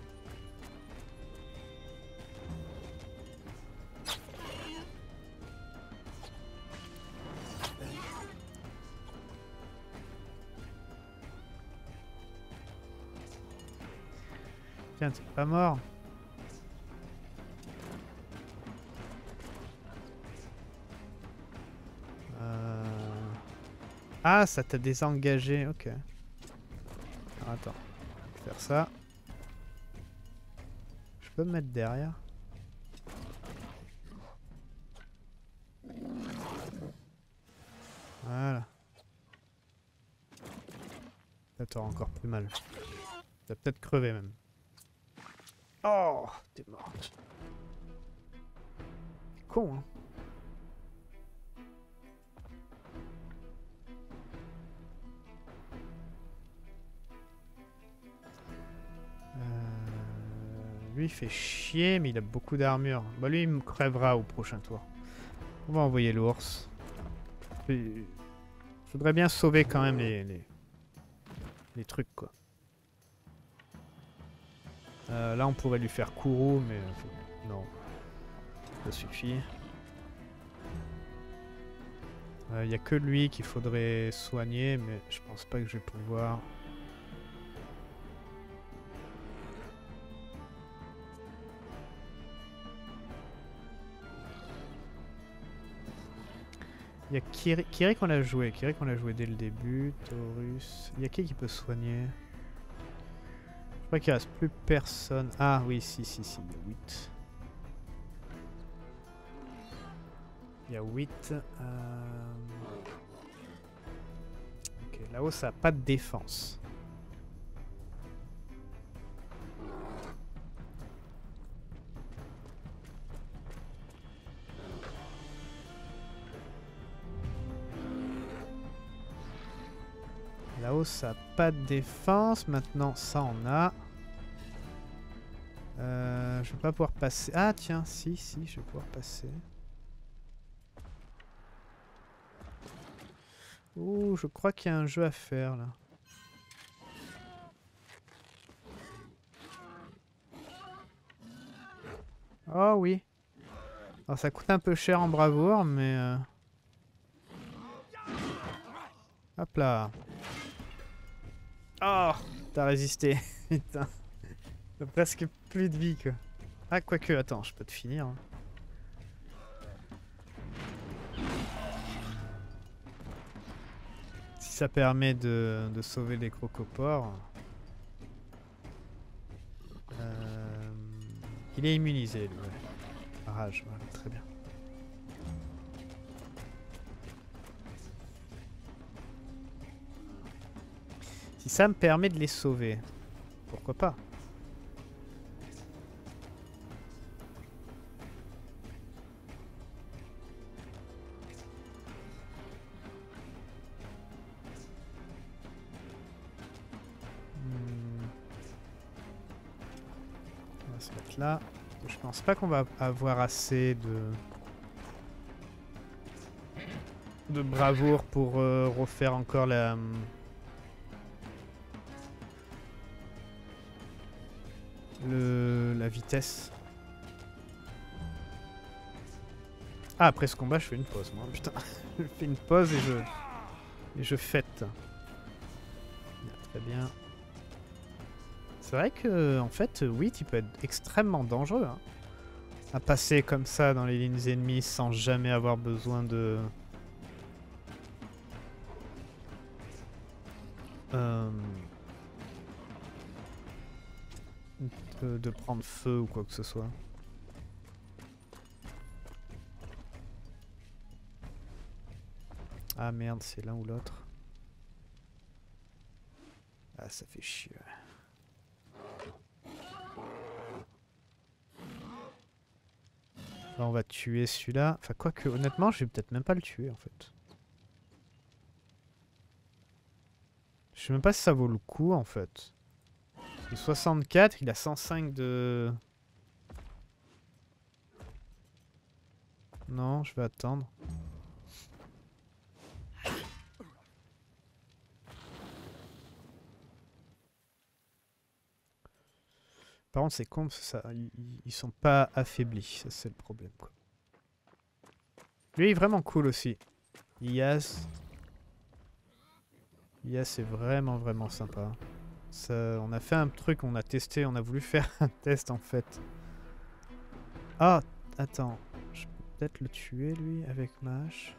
Tiens, t'es pas mort. Ah, ça t'a désengagé, ok. Alors, attends, je vais faire ça. Je peux me mettre derrière. Voilà. Ça t'aura encore plus mal. T'as peut-être crevé même. Oh, t'es morte. C'est con, hein. Lui il fait chier mais il a beaucoup d'armure. Bah lui il me crèvera au prochain tour. On va envoyer l'ours. Je voudrais bien sauver quand même les trucs quoi. Là on pourrait lui faire Kourou mais non. Ça suffit. Il n'y a que lui qu'il faudrait soigner mais je pense pas que je vais pouvoir... Il y a Kiri qu'on a joué. Kiri qu'on a joué dès le début. Taurus. Il y a qui peut soigner? Je crois qu'il reste plus personne. Ah oui, si. Il y a 8. Ok, là-haut, ça n'a pas de défense. Là-haut, ça n'a pas de défense. Maintenant, ça en a. Je vais pas pouvoir passer. Ah, tiens, si, je vais pouvoir passer. Ouh, je crois qu'il y a un jeu à faire, là. Oh, oui. Alors, ça coûte un peu cher en bravoure, mais... Hop là. Oh, t'as résisté, putain. T'as presque plus de vie quoi. Ah, quoique, attends, je peux te finir. Hein. Si ça permet de sauver les crocopores. Il est immunisé, lui. Ouais. Rage, voilà, très bien. Si ça me permet de les sauver, pourquoi pas? On va se mettre là. Je pense pas qu'on va avoir assez de bravoure pour refaire encore la... La vitesse. Ah, après ce combat, je fais une pause, moi. Putain, je fais une pause et je fête. Très bien. C'est vrai que, en fait, oui, il peut être extrêmement dangereux. Hein, à passer comme ça dans les lignes ennemies sans jamais avoir besoin de... de prendre feu ou quoi que ce soit. Ah merde, c'est l'un ou l'autre. Ah, ça fait chier. Là, on va tuer celui-là. Enfin, quoique, honnêtement, je vais peut-être même pas le tuer en fait. Je sais même pas si ça vaut le coup en fait. Le 64, il a 105 de... Non, je vais attendre. Par contre, c'est con, ça, ils sont pas affaiblis, ça c'est le problème quoi. Lui il est vraiment cool aussi. Ias c'est vraiment sympa. Ça, on a fait un truc, on a testé, on a voulu faire un test en fait. Ah, attends, je peux peut-être le tuer lui avec ma hache.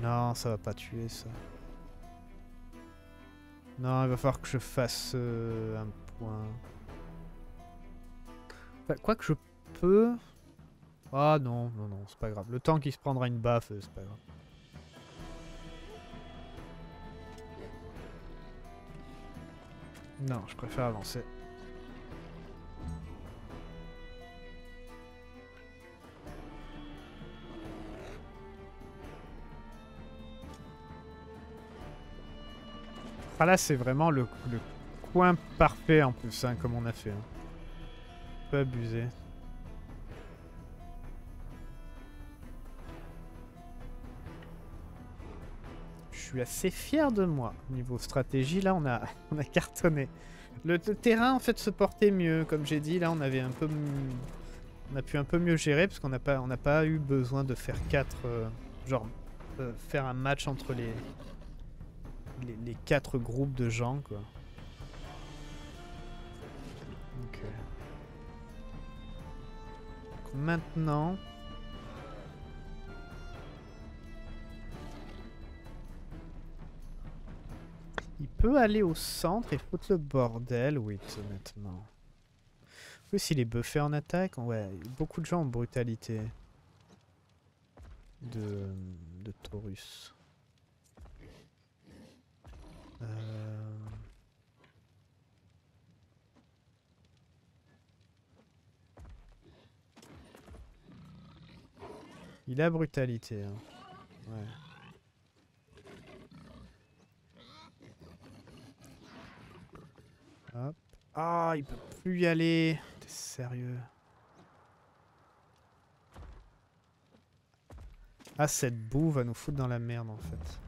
Non, ça va pas tuer ça. Non, il va falloir que je fasse un point. Enfin, quoi que je peux... Ah non, non, non, c'est pas grave. Le temps qu'il se prendra une baffe, c'est pas grave. Non, je préfère avancer. Ah là, c'est vraiment le coin parfait en plus, hein, comme on a fait. Hein. On peut abuser. Je suis assez fier de moi. Niveau stratégie, là, on a cartonné. Le terrain, en fait, se portait mieux. Comme j'ai dit, là, on avait un peu... On a pu un peu mieux gérer, parce qu'on n'a pas eu besoin de faire faire un match entre les quatre groupes de gens, quoi. Donc maintenant... Il peut aller au centre et foutre le bordel, oui, honnêtement. En plus, il est buffé en attaque. Ouais, beaucoup de gens ont brutalité de Taurus. Il a brutalité, hein. Ouais. Ah, il peut plus y aller. T'es sérieux? Ah, cette boue va nous foutre dans la merde, en fait.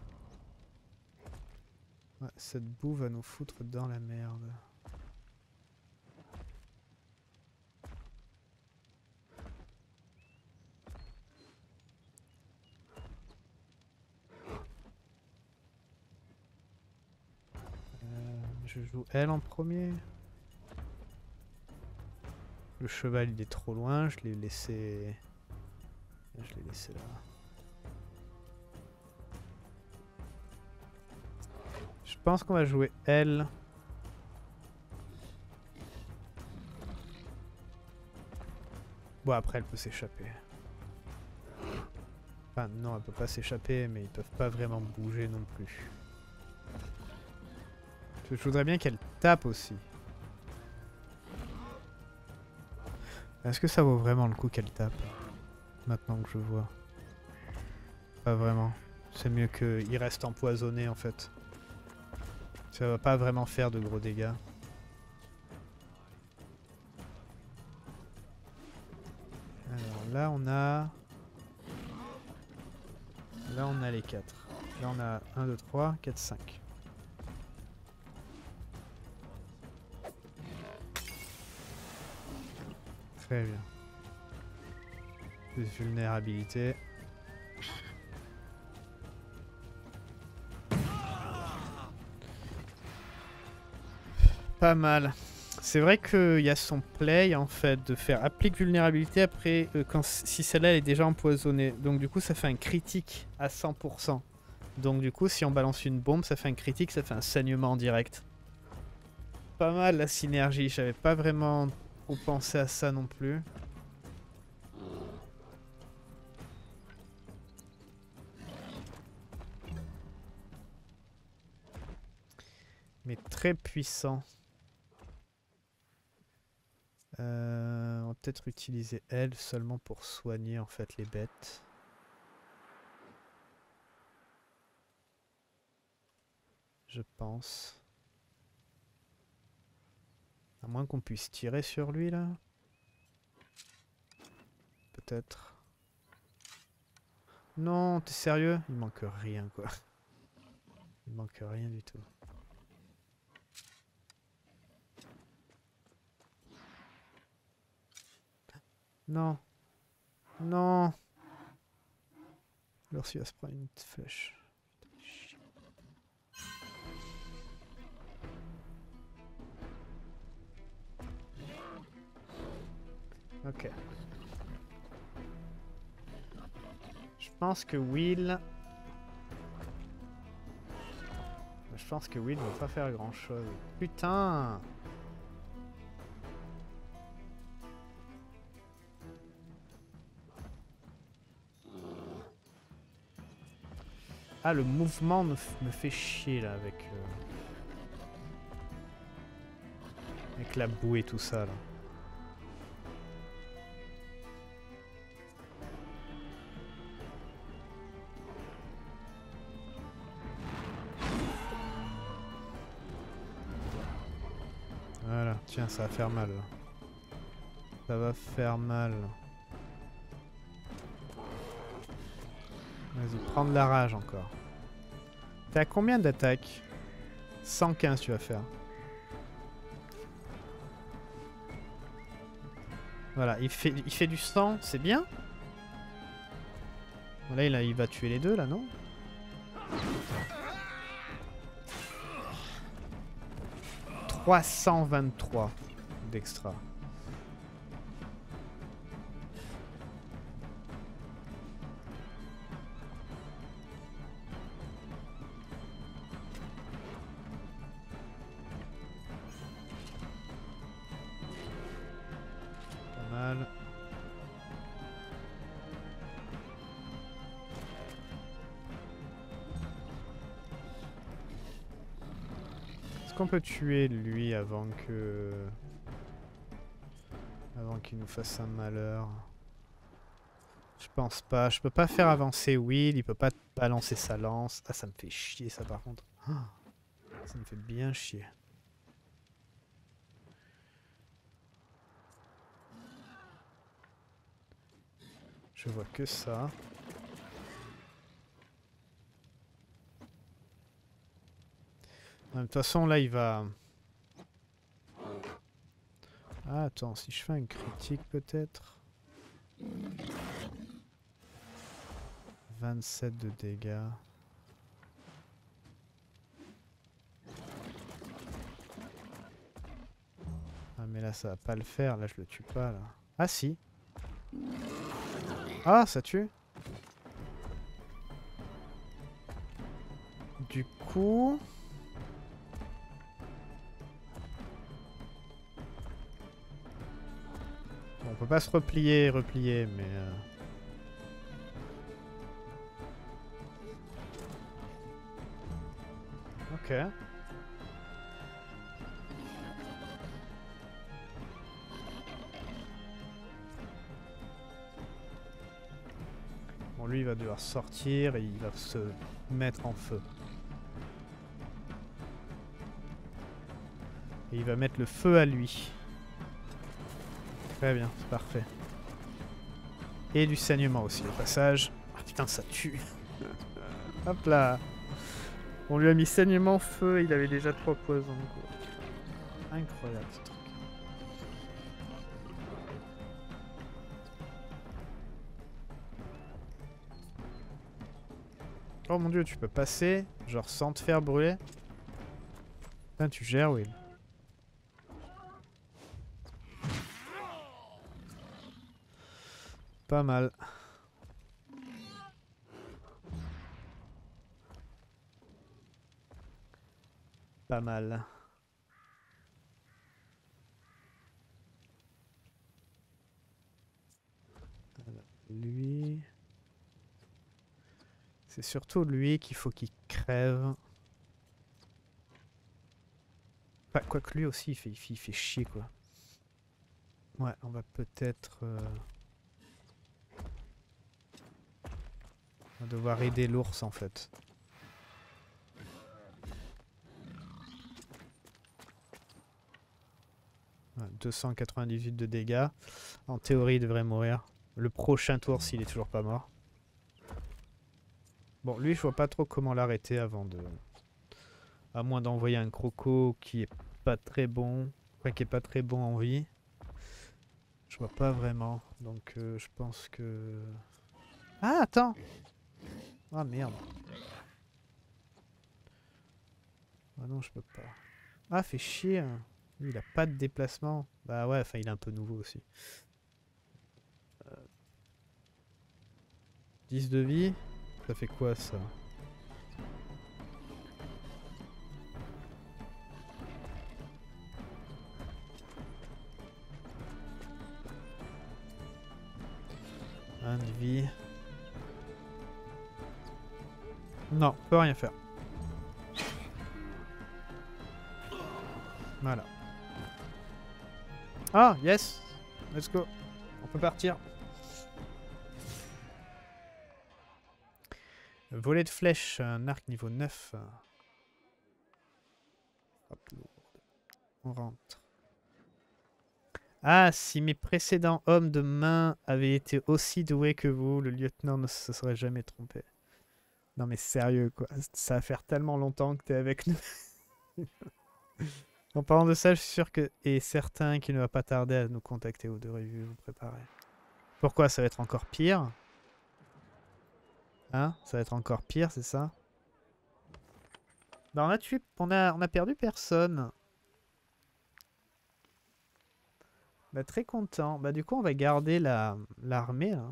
Ouais, cette boue va nous foutre dans la merde. Je joue elle en premier. Le cheval il est trop loin, je l'ai laissé. Je l'ai laissé là. Je pense qu'on va jouer elle. Bon après elle peut s'échapper. Enfin non elle peut pas s'échapper mais ils peuvent pas vraiment bouger non plus. Je voudrais bien qu'elle tape aussi. Est-ce que ça vaut vraiment le coup qu'elle tape? Maintenant que je vois. Pas vraiment. C'est mieux qu'il reste empoisonné en fait. Ça va pas vraiment faire de gros dégâts. Alors là on a... Là on a les 4. Là on a 1, 2, 3, 4, 5. Très bien. Plus vulnérabilité. Pas mal. C'est vrai qu'il y a son play en fait de faire applique vulnérabilité après si celle-là elle est déjà empoisonnée. Donc du coup ça fait un critique à 100%. Donc du coup si on balance une bombe ça fait un critique, ça fait un saignement en direct. Pas mal la synergie, j'avais pas vraiment... penser à ça non plus. Mais très puissant. On va peut-être utiliser elle seulement pour soigner en fait les bêtes. je pense. À moins qu'on puisse tirer sur lui là. Peut-être. Non, t'es sérieux? Il manque rien quoi. Il manque rien du tout. Non. Non. Alors si elle se prend une flèche. Ok. Je pense que Will ne va pas faire grand chose. Putain! Ah, le mouvement me fait chier là avec la boue et tout ça là. Voilà, tiens, ça va faire mal là. Ça va faire mal. Vas-y, prends de la rage encore. T'as combien d'attaques? 115 tu vas faire. Voilà, il fait du sang, c'est bien. Là il va tuer les deux là, non? « 323 d'extra. » On peut tuer lui avant qu'il nous fasse un malheur. Je pense pas. Je peux pas faire avancer Will. Il peut pas balancer sa lance. Ah, ça me fait chier ça par contre. Ça me fait bien chier. Je vois que ça. De toute façon, là, il va... Ah, attends, si je fais un critique, peut-être... 27 de dégâts. Ah, mais là, ça va pas le faire. Là, je le tue pas, là. Ah, si. Ah, ça tue. Du coup... On peut pas se replier, mais... Ok. Bon, lui, il va devoir sortir et il va se mettre en feu. Et il va mettre le feu à lui. Très bien, c'est parfait. Et du saignement aussi, au passage. Ah putain, ça tue. Hop là. On lui a mis saignement, feu, il avait déjà 3 poisons. Quoi. Incroyable ce truc. Oh mon dieu, tu peux passer, genre sans te faire brûler. Putain, tu gères, Will. Pas mal. Pas mal. Alors, lui... C'est surtout lui qu'il faut qu'il crève. Enfin, quoique lui aussi, il fait chier, quoi. Ouais, on va peut-être... On va devoir aider l'ours en fait. 298 de dégâts. En théorie, il devrait mourir le prochain tour s'il est toujours pas mort. Bon, lui, je vois pas trop comment l'arrêter avant de... À moins d'envoyer un croco qui est pas très bon. Enfin, qui est pas très bon en vie. Je vois pas vraiment. Donc, je pense que... Ah, attends! Ah, merde. Ah non, je peux pas. Ah, fait chier. Lui, il a pas de déplacement. Bah ouais, enfin, il est un peu nouveau aussi. 10 de vie. Ça fait quoi ça? Un de vie. Non, peut rien faire. Voilà. Ah, yes! Let's go! On peut partir. Volet de flèche, un arc niveau 9. Hop, on rentre. Ah, si mes précédents hommes de main avaient été aussi doués que vous, le lieutenant ne se serait jamais trompé. Non mais sérieux quoi, ça va faire tellement longtemps que t'es avec nous. En parlant de ça, je suis sûr que et certain qu'il ne va pas tarder à nous contacter ou de revue vous préparer. Pourquoi ça va être encore pire? Hein? Ça va être encore pire, c'est ça? Ben on a tué, on a perdu personne. Bah très content. Bah du coup on va garder l'armée là.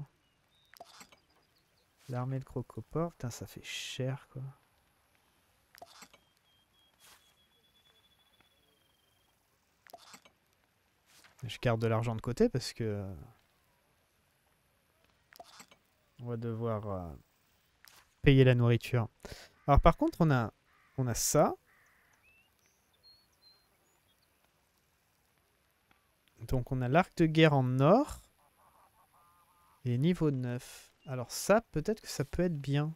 L'armée de Crocopore, putain ça fait cher quoi. Je garde de l'argent de côté parce que on va devoir payer la nourriture. Alors par contre on a ça. Donc on a l'arc de guerre en or. Et niveau 9. Alors ça, peut-être que ça peut être bien.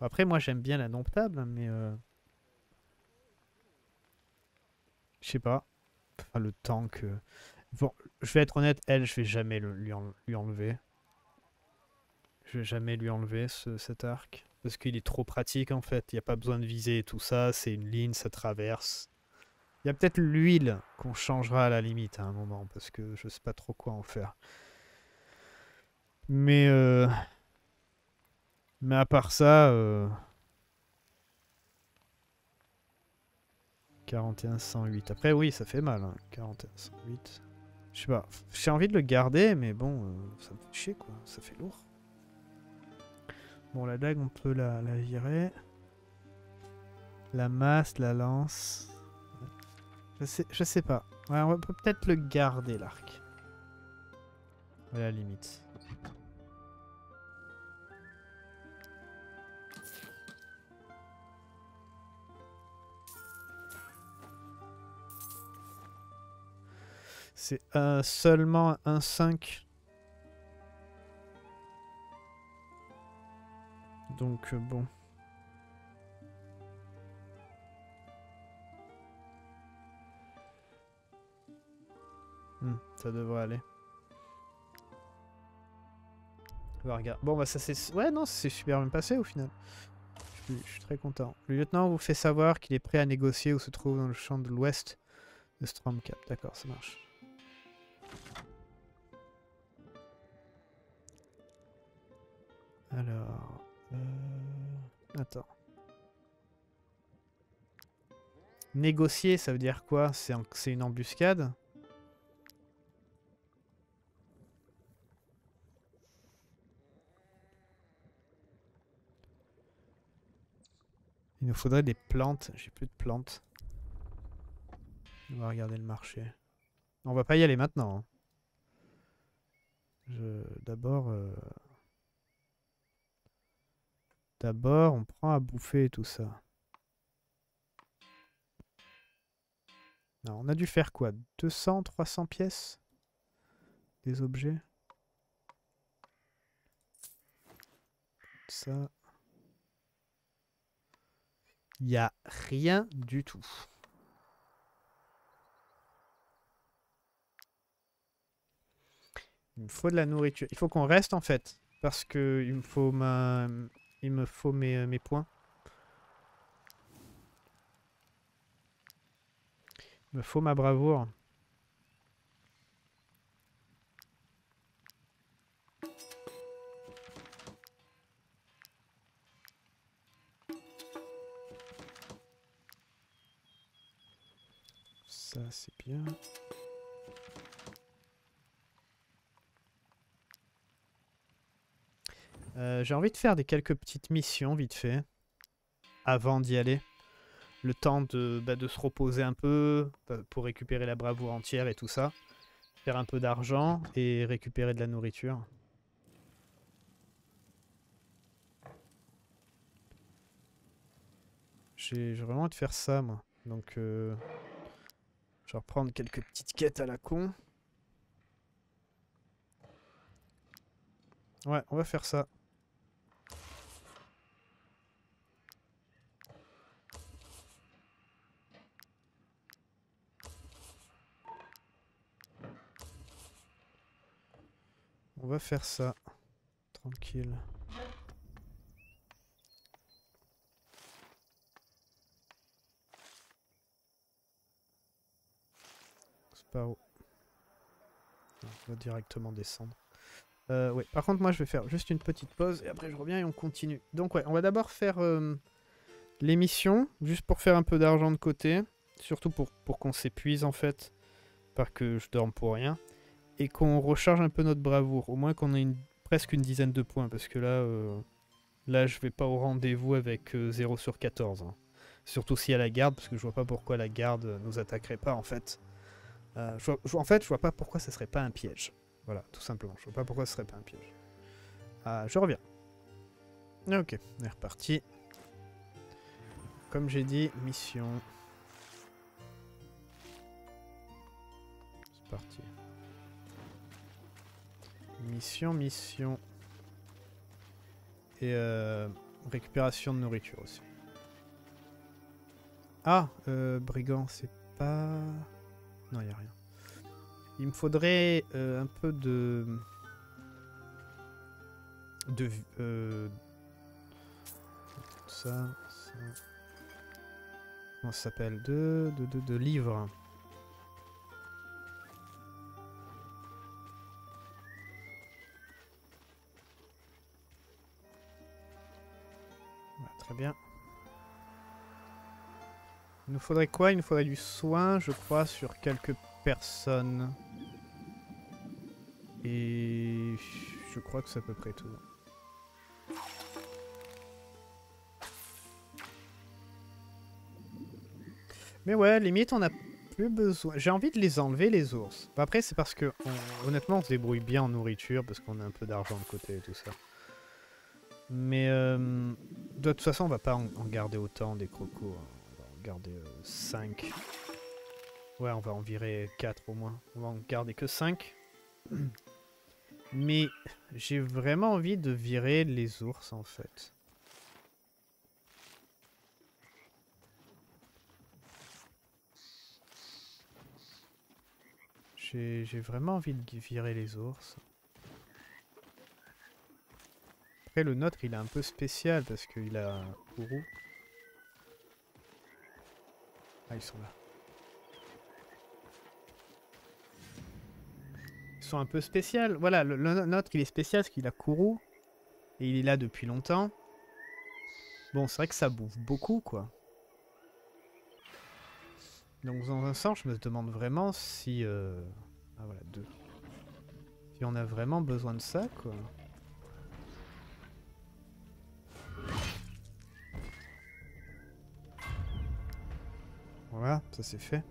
Après, moi j'aime bien la domptable, mais... Je sais pas. Enfin, le tank... Bon, je vais être honnête, elle, je vais jamais lui enlever. Je vais jamais lui enlever cet arc. Parce qu'il est trop pratique en fait. Il n'y a pas besoin de viser et tout ça. C'est une ligne, ça traverse. Il y a peut-être l'huile qu'on changera à la limite à un moment, parce que je sais pas trop quoi en faire. Mais à part ça... 4108. Après oui, ça fait mal, hein. 4108. Je sais pas, j'ai envie de le garder, mais bon, ça me fait chier quoi, ça fait lourd. Bon, la dague, on peut la virer. La masse, la lance... Je sais pas. Ouais, on peut peut-être le garder, l'arc. À la limite. C'est seulement un 5. Donc bon. Ça devrait aller. On va regarder. Bon bah ça c'est... Ouais non, c'est super bien passé au final. Je suis très content. Le lieutenant vous fait savoir qu'il est prêt à négocier où se trouve dans le champ de l'ouest de Stromcap. D'accord, ça marche. Alors... Attends. Négocier, ça veut dire quoi? C'est une embuscade? Il nous faudrait des plantes. J'ai plus de plantes. On va regarder le marché. On va pas y aller maintenant. D'abord... D'abord, on prend à bouffer et tout ça. Alors, on a dû faire quoi? 200, 300 pièces? Des objets? Ça... Il n'y a rien du tout. Il me faut de la nourriture. Il faut qu'on reste en fait. Parce que il me faut mes points. Il me faut ma bravoure. Ça c'est bien. J'ai envie de faire quelques petites missions vite fait avant d'y aller. Le temps de se reposer un peu pour récupérer la bravoure entière et tout ça. Faire un peu d'argent et récupérer de la nourriture. J'ai vraiment envie de faire ça moi. Donc je vais reprendre quelques petites quêtes à la con. Ouais, on va faire ça. On va faire ça. Tranquille. C'est par où? On va directement descendre. Ouais. Par contre, moi, je vais faire juste une petite pause et après, je reviens et on continue. Donc, ouais, on va d'abord faire les missions, juste pour faire un peu d'argent de côté. Surtout pour qu'on s'épuise, en fait, pas que je dorme pour rien. Et qu'on recharge un peu notre bravoure. Au moins qu'on ait presque une dizaine de points. Parce que là, je vais pas au rendez-vous avec 0 sur 14. Hein. Surtout s'il y a la garde. Parce que je vois pas pourquoi la garde nous attaquerait pas en fait. Je vois pas pourquoi ça serait pas un piège. Voilà, tout simplement. Je vois pas pourquoi ce serait pas un piège. Je reviens. Ok, on est reparti. Comme j'ai dit, mission. C'est parti. Mission. Et récupération de nourriture aussi. Ah, brigand, c'est pas... Non, il n'y a rien. Il me faudrait un peu de comment ça s'appelle, de livres. Très bien. Il nous faudrait quoi? Il nous faudrait du soin, je crois, sur quelques personnes. Et je crois que c'est à peu près tout. Mais ouais, limite, on n'a plus besoin. J'ai envie de les enlever, les ours. Après, c'est parce que, honnêtement, on se débrouille bien en nourriture, parce qu'on a un peu d'argent de côté et tout ça. Mais de toute façon, on va pas en garder autant des crocos. Hein. On va en garder 5. Ouais, on va en virer 4 au moins. On va en garder que 5. Mais j'ai vraiment envie de virer les ours en fait. J'ai vraiment envie de virer les ours. Le nôtre il est un peu spécial parce qu'il a un courroux. Ah, ils sont là. Ils sont un peu spécial. Voilà, le nôtre il est spécial parce qu'il a courroux et il est là depuis longtemps. Bon, c'est vrai que ça bouffe beaucoup quoi. Donc dans un sens je me demande vraiment si ah voilà, deux. Si on a vraiment besoin de ça quoi. Voilà, ça c'est fait.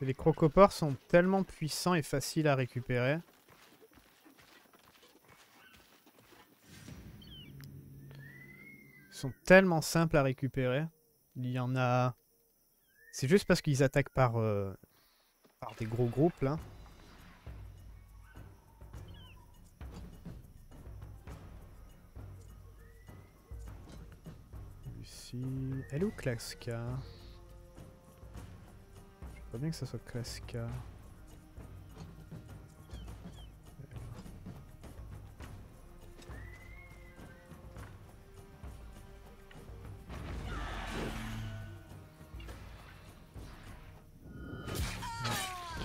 Les crocopores sont tellement puissants et faciles à récupérer. Ils sont tellement simples à récupérer. Il y en a... C'est juste parce qu'ils attaquent par des gros groupes, là. ici. Elle est où Klaska? Je crois bien que ça soit Klaska.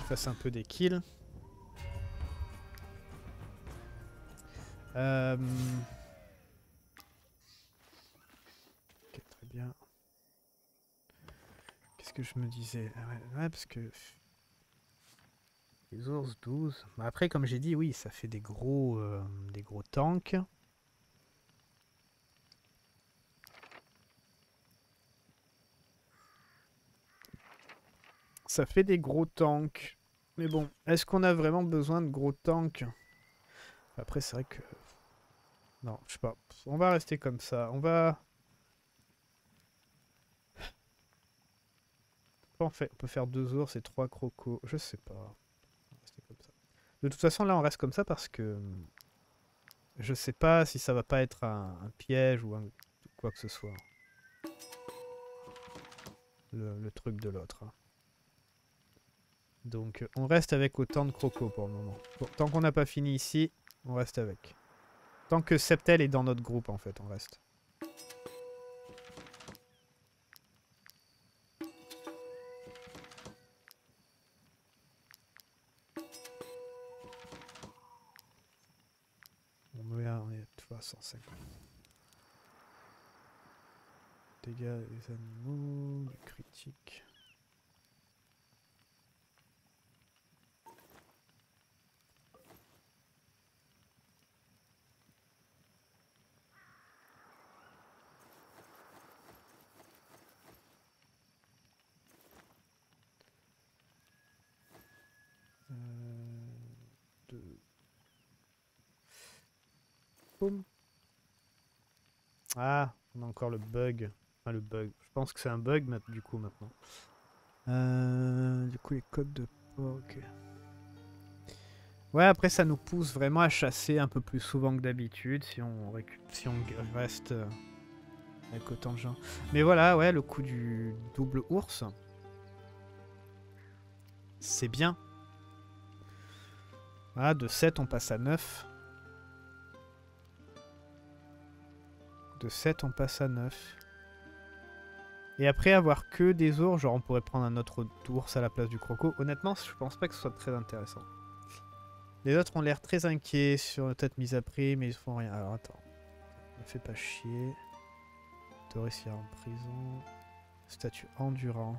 Fasse un peu des kills. Ok, très bien. Qu'est-ce que je me disais? Ouais, parce que les ours 12. Bah après, comme j'ai dit, oui, ça fait des gros tanks. Ça fait des gros tanks. Mais bon, est-ce qu'on a vraiment besoin de gros tanks? Après, c'est vrai que... Non, je sais pas. On va rester comme ça. On va... On peut faire 2 ours et 3 crocos. Je sais pas. On va rester comme ça. De toute façon, là, on reste comme ça parce que... Je sais pas si ça va pas être un piège ou quoi que ce soit. Le truc de l'autre. Donc on reste avec autant de crocos pour le moment. Bon, tant qu'on n'a pas fini ici, on reste avec. Tant que Septel est dans notre groupe en fait, on reste. On est à 150. Dégâts des animaux, des critiques. Ah, on a encore le bug. Enfin, le bug. Je pense que c'est un bug du coup maintenant. Du coup, les codes de port. Ok. Ouais, après, ça nous pousse vraiment à chasser un peu plus souvent que d'habitude si on reste avec autant de gens. Mais voilà, ouais, le coup du double ours. C'est bien. Voilà, de 7, on passe à 9. De 7, on passe à 9. Et après avoir que des ours, genre on pourrait prendre un autre ours à la place du croco. Honnêtement, je pense pas que ce soit très intéressant. Les autres ont l'air très inquiets sur notre tête mise à prix, mais ils font rien. Alors attends, ne fais pas chier. Tauricia en prison. Statut endurant.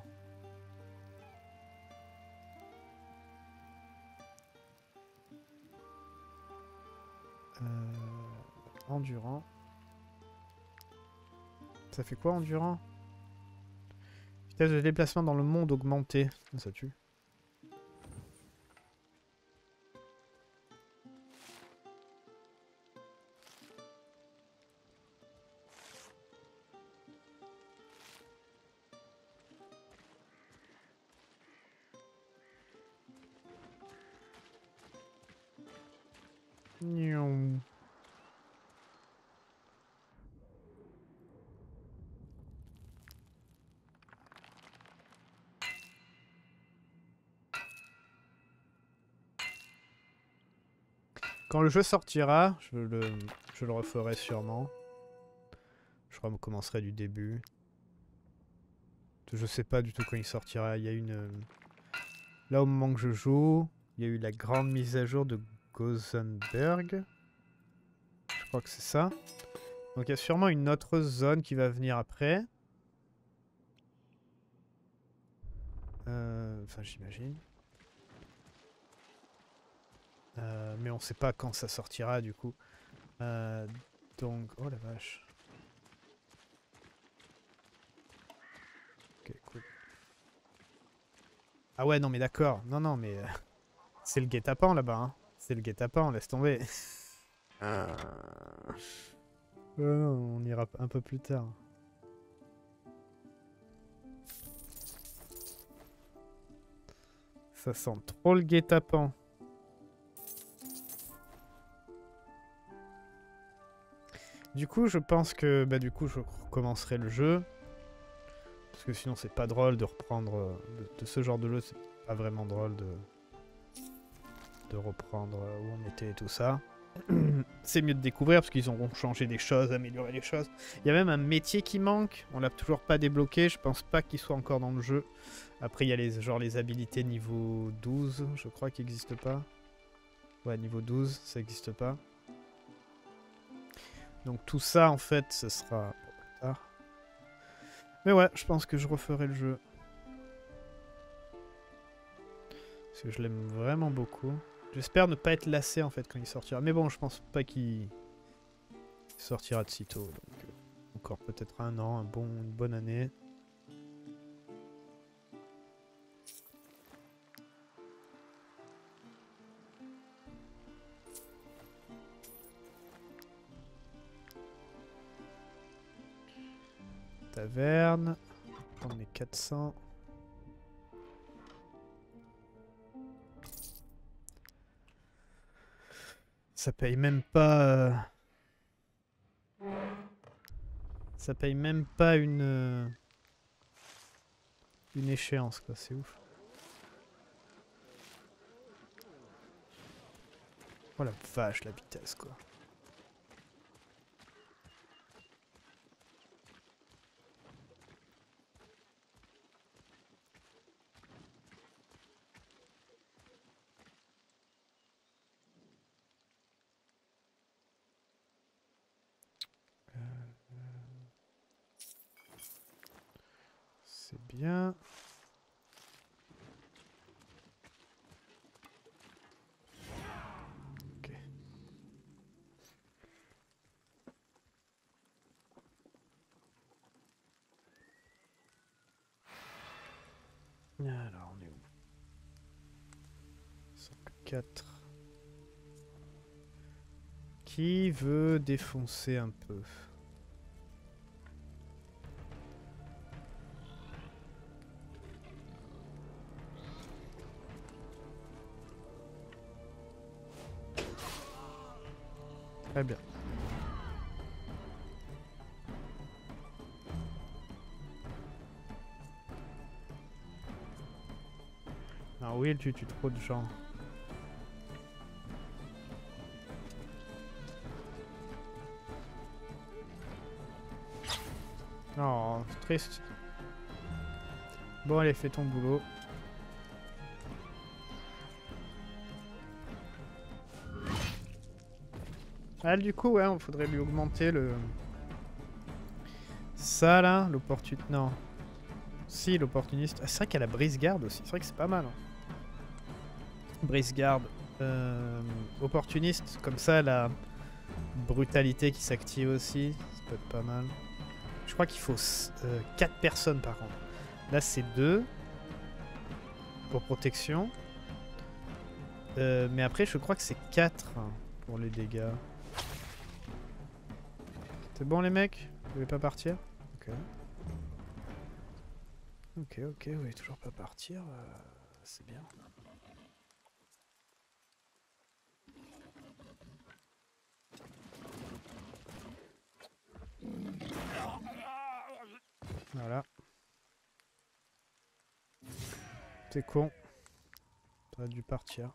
Endurant. Ça fait quoi endurant? Vitesse de déplacement dans le monde augmentée. Ça tue. Niaou. Quand le jeu sortira, je le referai sûrement. Je recommencerai du début. Je sais pas du tout quand il sortira. Il y a une... Là, au moment que je joue, il y a eu la grande mise à jour de Gothenburg. Je crois que c'est ça. Donc, il y a sûrement une autre zone qui va venir après. Enfin, j'imagine. Mais on sait pas quand ça sortira du coup. Donc... Oh la vache. Ok, cool. Ah ouais, non mais d'accord. Non, non mais... C'est le guet-apens là-bas. Hein. C'est le guet-apens, laisse tomber. Non, on ira un peu plus tard. Ça sent trop le guet-apens. Du coup, je pense que je recommencerai le jeu. parce que sinon c'est pas drôle de reprendre de ce genre de lot, c'est pas vraiment drôle de reprendre où on était et tout ça. C'est mieux de découvrir parce qu'ils auront changé des choses, amélioré les choses. Il y a même un métier qui manque, on l'a toujours pas débloqué, je pense pas qu'il soit encore dans le jeu. Après il y a les habilités niveau 12, je crois qu'il n'existe pas. Ouais, niveau 12, ça n'existe pas. Donc tout ça en fait, ce sera plus tard. Mais ouais, je pense que je referai le jeu. Parce que je l'aime vraiment beaucoup. J'espère ne pas être lassé en fait quand il sortira. Mais bon, je pense pas qu'il sortira de sitôt. Donc encore peut-être un an, une bonne année. Taverne. On est 400. Ça paye même pas... Ça paye même pas une échéance, quoi. C'est ouf. Oh la vache, la vitesse, quoi. Bien. Ok. Alors on est où? 54. Qui veut défoncer un peu? Très bien. Ah oui, tu tues trop de gens. Non, oh, triste. Bon, allez, fais ton boulot. Ah du coup ouais, on faudrait lui augmenter le... Ça là, l'opportuniste... Non. Si, l'opportuniste... Ah, c'est vrai qu'elle a brise-garde aussi, c'est vrai que c'est pas mal. Hein. Brise-garde. Opportuniste, comme ça la brutalité qui s'active aussi, ça peut être pas mal. Je crois qu'il faut 4 personnes par contre. Là c'est 2 pour protection. Mais après je crois que c'est 4 pour les dégâts. C'est bon les mecs? Vous voulez pas partir? Ok. Ok, vous voulez toujours pas partir, c'est bien. Voilà. T'es con. T'aurais dû partir.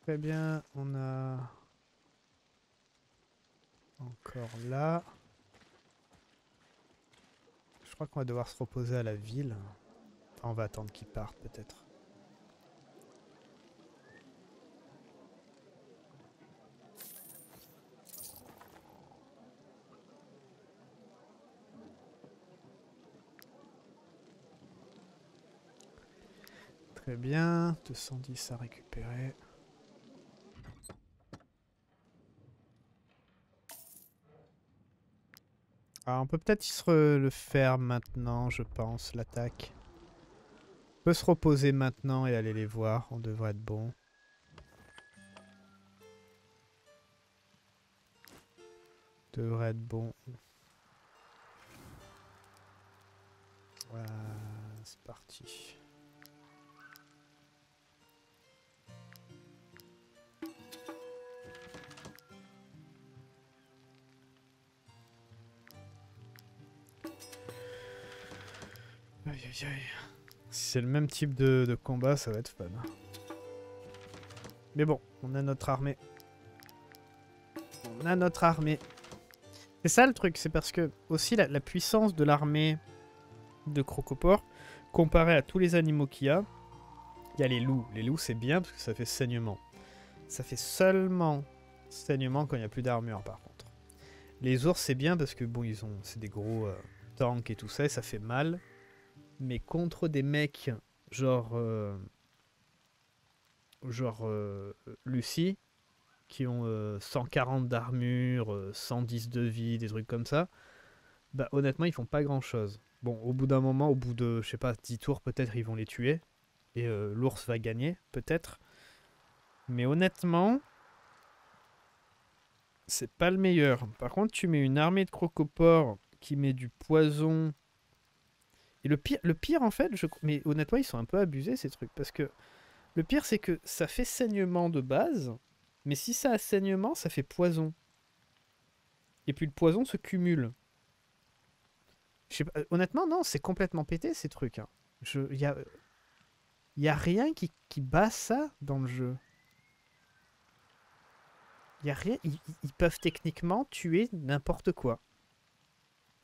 Très bien, on a encore là. Je crois qu'on va devoir se reposer à la ville. Enfin, on va attendre qu'ils partent peut-être. Très bien, 210 à récupérer. Alors on peut peut-être le faire maintenant, je pense, l'attaque. On peut se reposer maintenant et aller les voir, on devrait être bon. Voilà, c'est parti. Aïe aïe aïe. Si c'est le même type de combat, ça va être fun. Mais bon, on a notre armée. On a notre armée. C'est ça le truc, c'est parce que aussi la puissance de l'armée de Crocopore, comparée à tous les animaux qu'il y a, il y a les loups. Les loups, c'est bien parce que ça fait saignement. Ça fait seulement saignement quand il n'y a plus d'armure, par contre. Les ours, c'est bien parce que, bon, c'est des gros tanks et tout ça, et ça fait mal. Mais contre des mecs genre... Lucie, qui ont 140 d'armure, 110 de vie, des trucs comme ça, bah honnêtement ils font pas grand chose. Bon, au bout d'un moment, au bout de, je sais pas, 10 tours peut-être ils vont les tuer, et l'ours va gagner, peut-être. Mais honnêtement, c'est pas le meilleur. Par contre, tu mets une armée de crocopores qui met du poison, et le pire en fait, mais honnêtement ils sont un peu abusés ces trucs, parce que le pire c'est que ça fait saignement de base, mais si ça a saignement, ça fait poison. Et puis le poison se cumule. Je sais pas, honnêtement, non, c'est complètement pété ces trucs. Hein. Y a rien qui bat ça dans le jeu. Y a rien. Ils peuvent techniquement tuer n'importe quoi.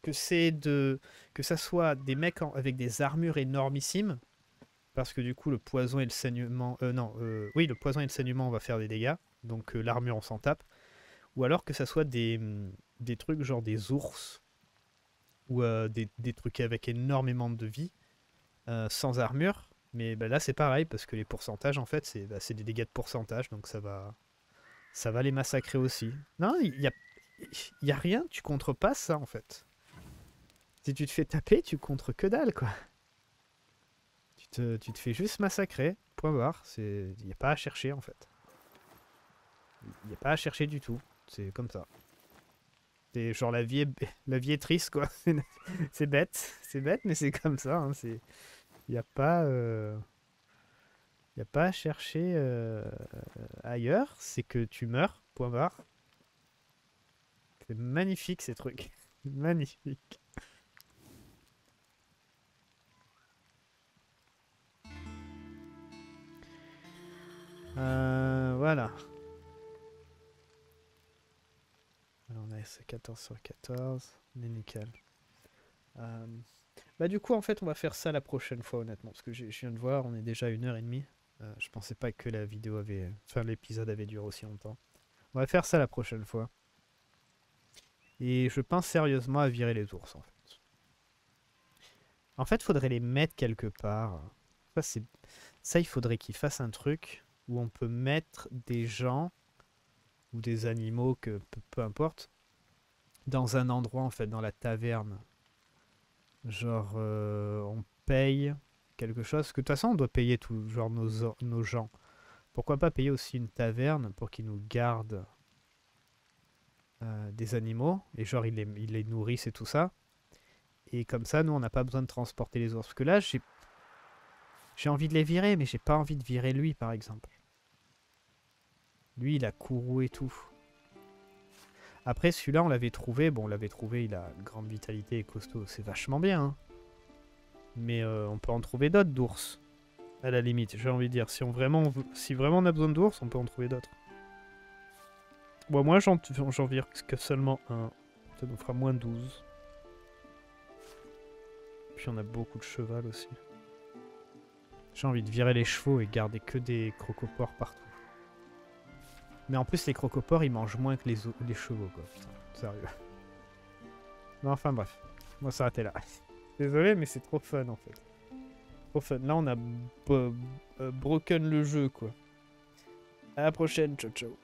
Que ça soit des mecs avec des armures énormissimes. Parce que du coup, le poison et le saignement... oui, le poison et le saignement, on va faire des dégâts. Donc l'armure, on s'en tape. Ou alors que ça soit des trucs genre des ours. Ou des trucs avec énormément de vie. Sans armure. Mais bah, là, c'est pareil. Parce que les pourcentages, en fait, c'est des dégâts de pourcentage. Donc ça va les massacrer aussi. Non, il n'y a rien. Tu contres pas ça, en fait. Si tu te fais taper, tu contres que dalle, quoi. Tu te fais juste massacrer, point barre. Il n'y a pas à chercher en fait. Il n'y a pas à chercher du tout. C'est comme ça. C'est genre la vie est triste quoi. C'est bête mais c'est comme ça. Hein. Il n'y a pas à chercher ailleurs. C'est que tu meurs, point barre. C'est magnifique ces trucs. Magnifique. Voilà. Alors on a ce 14 sur 14. On est nickel. Bah du coup en fait on va faire ça la prochaine fois honnêtement. Parce que je viens de voir, on est déjà à 1h30. Je pensais pas que la vidéo avait... Enfin l'épisode avait duré aussi longtemps. On va faire ça la prochaine fois. Et je pense sérieusement à virer les ours en fait. En fait faudrait les mettre quelque part. Ça c'est... Ça, il faudrait qu'ils fassent un truc où on peut mettre des gens ou des animaux, que peu importe, dans un endroit, en fait, dans la taverne. Genre, on paye quelque chose. Parce que de toute façon, on doit payer tout, genre nos gens. Pourquoi pas payer aussi une taverne pour qu'ils nous gardent des animaux. Et genre, ils les nourrissent et tout ça. Et comme ça, nous, on n'a pas besoin de transporter les ours. Parce que là, j'ai envie de les virer, mais j'ai pas envie de virer lui, par exemple. Lui, il a courroux et tout. Après, celui-là, on l'avait trouvé. Bon, on l'avait trouvé, il a grande vitalité et costaud. C'est vachement bien. Hein. Mais on peut en trouver d'autres d'ours. À la limite, j'ai envie de dire. Si vraiment on a besoin d'ours, on peut en trouver d'autres. Bon, moi, j'en vire que seulement un. Ça nous fera moins 12. Puis on a beaucoup de cheval aussi. J'ai envie de virer les chevaux et garder que des crocopores partout. Mais en plus, les crocopores, ils mangent moins que les chevaux, quoi. Putain, sérieux. Non, enfin bref. On va s'arrêter là. Désolé, mais c'est trop fun, en fait. Trop fun. Là, on a broken le jeu, quoi. À la prochaine. Ciao, ciao.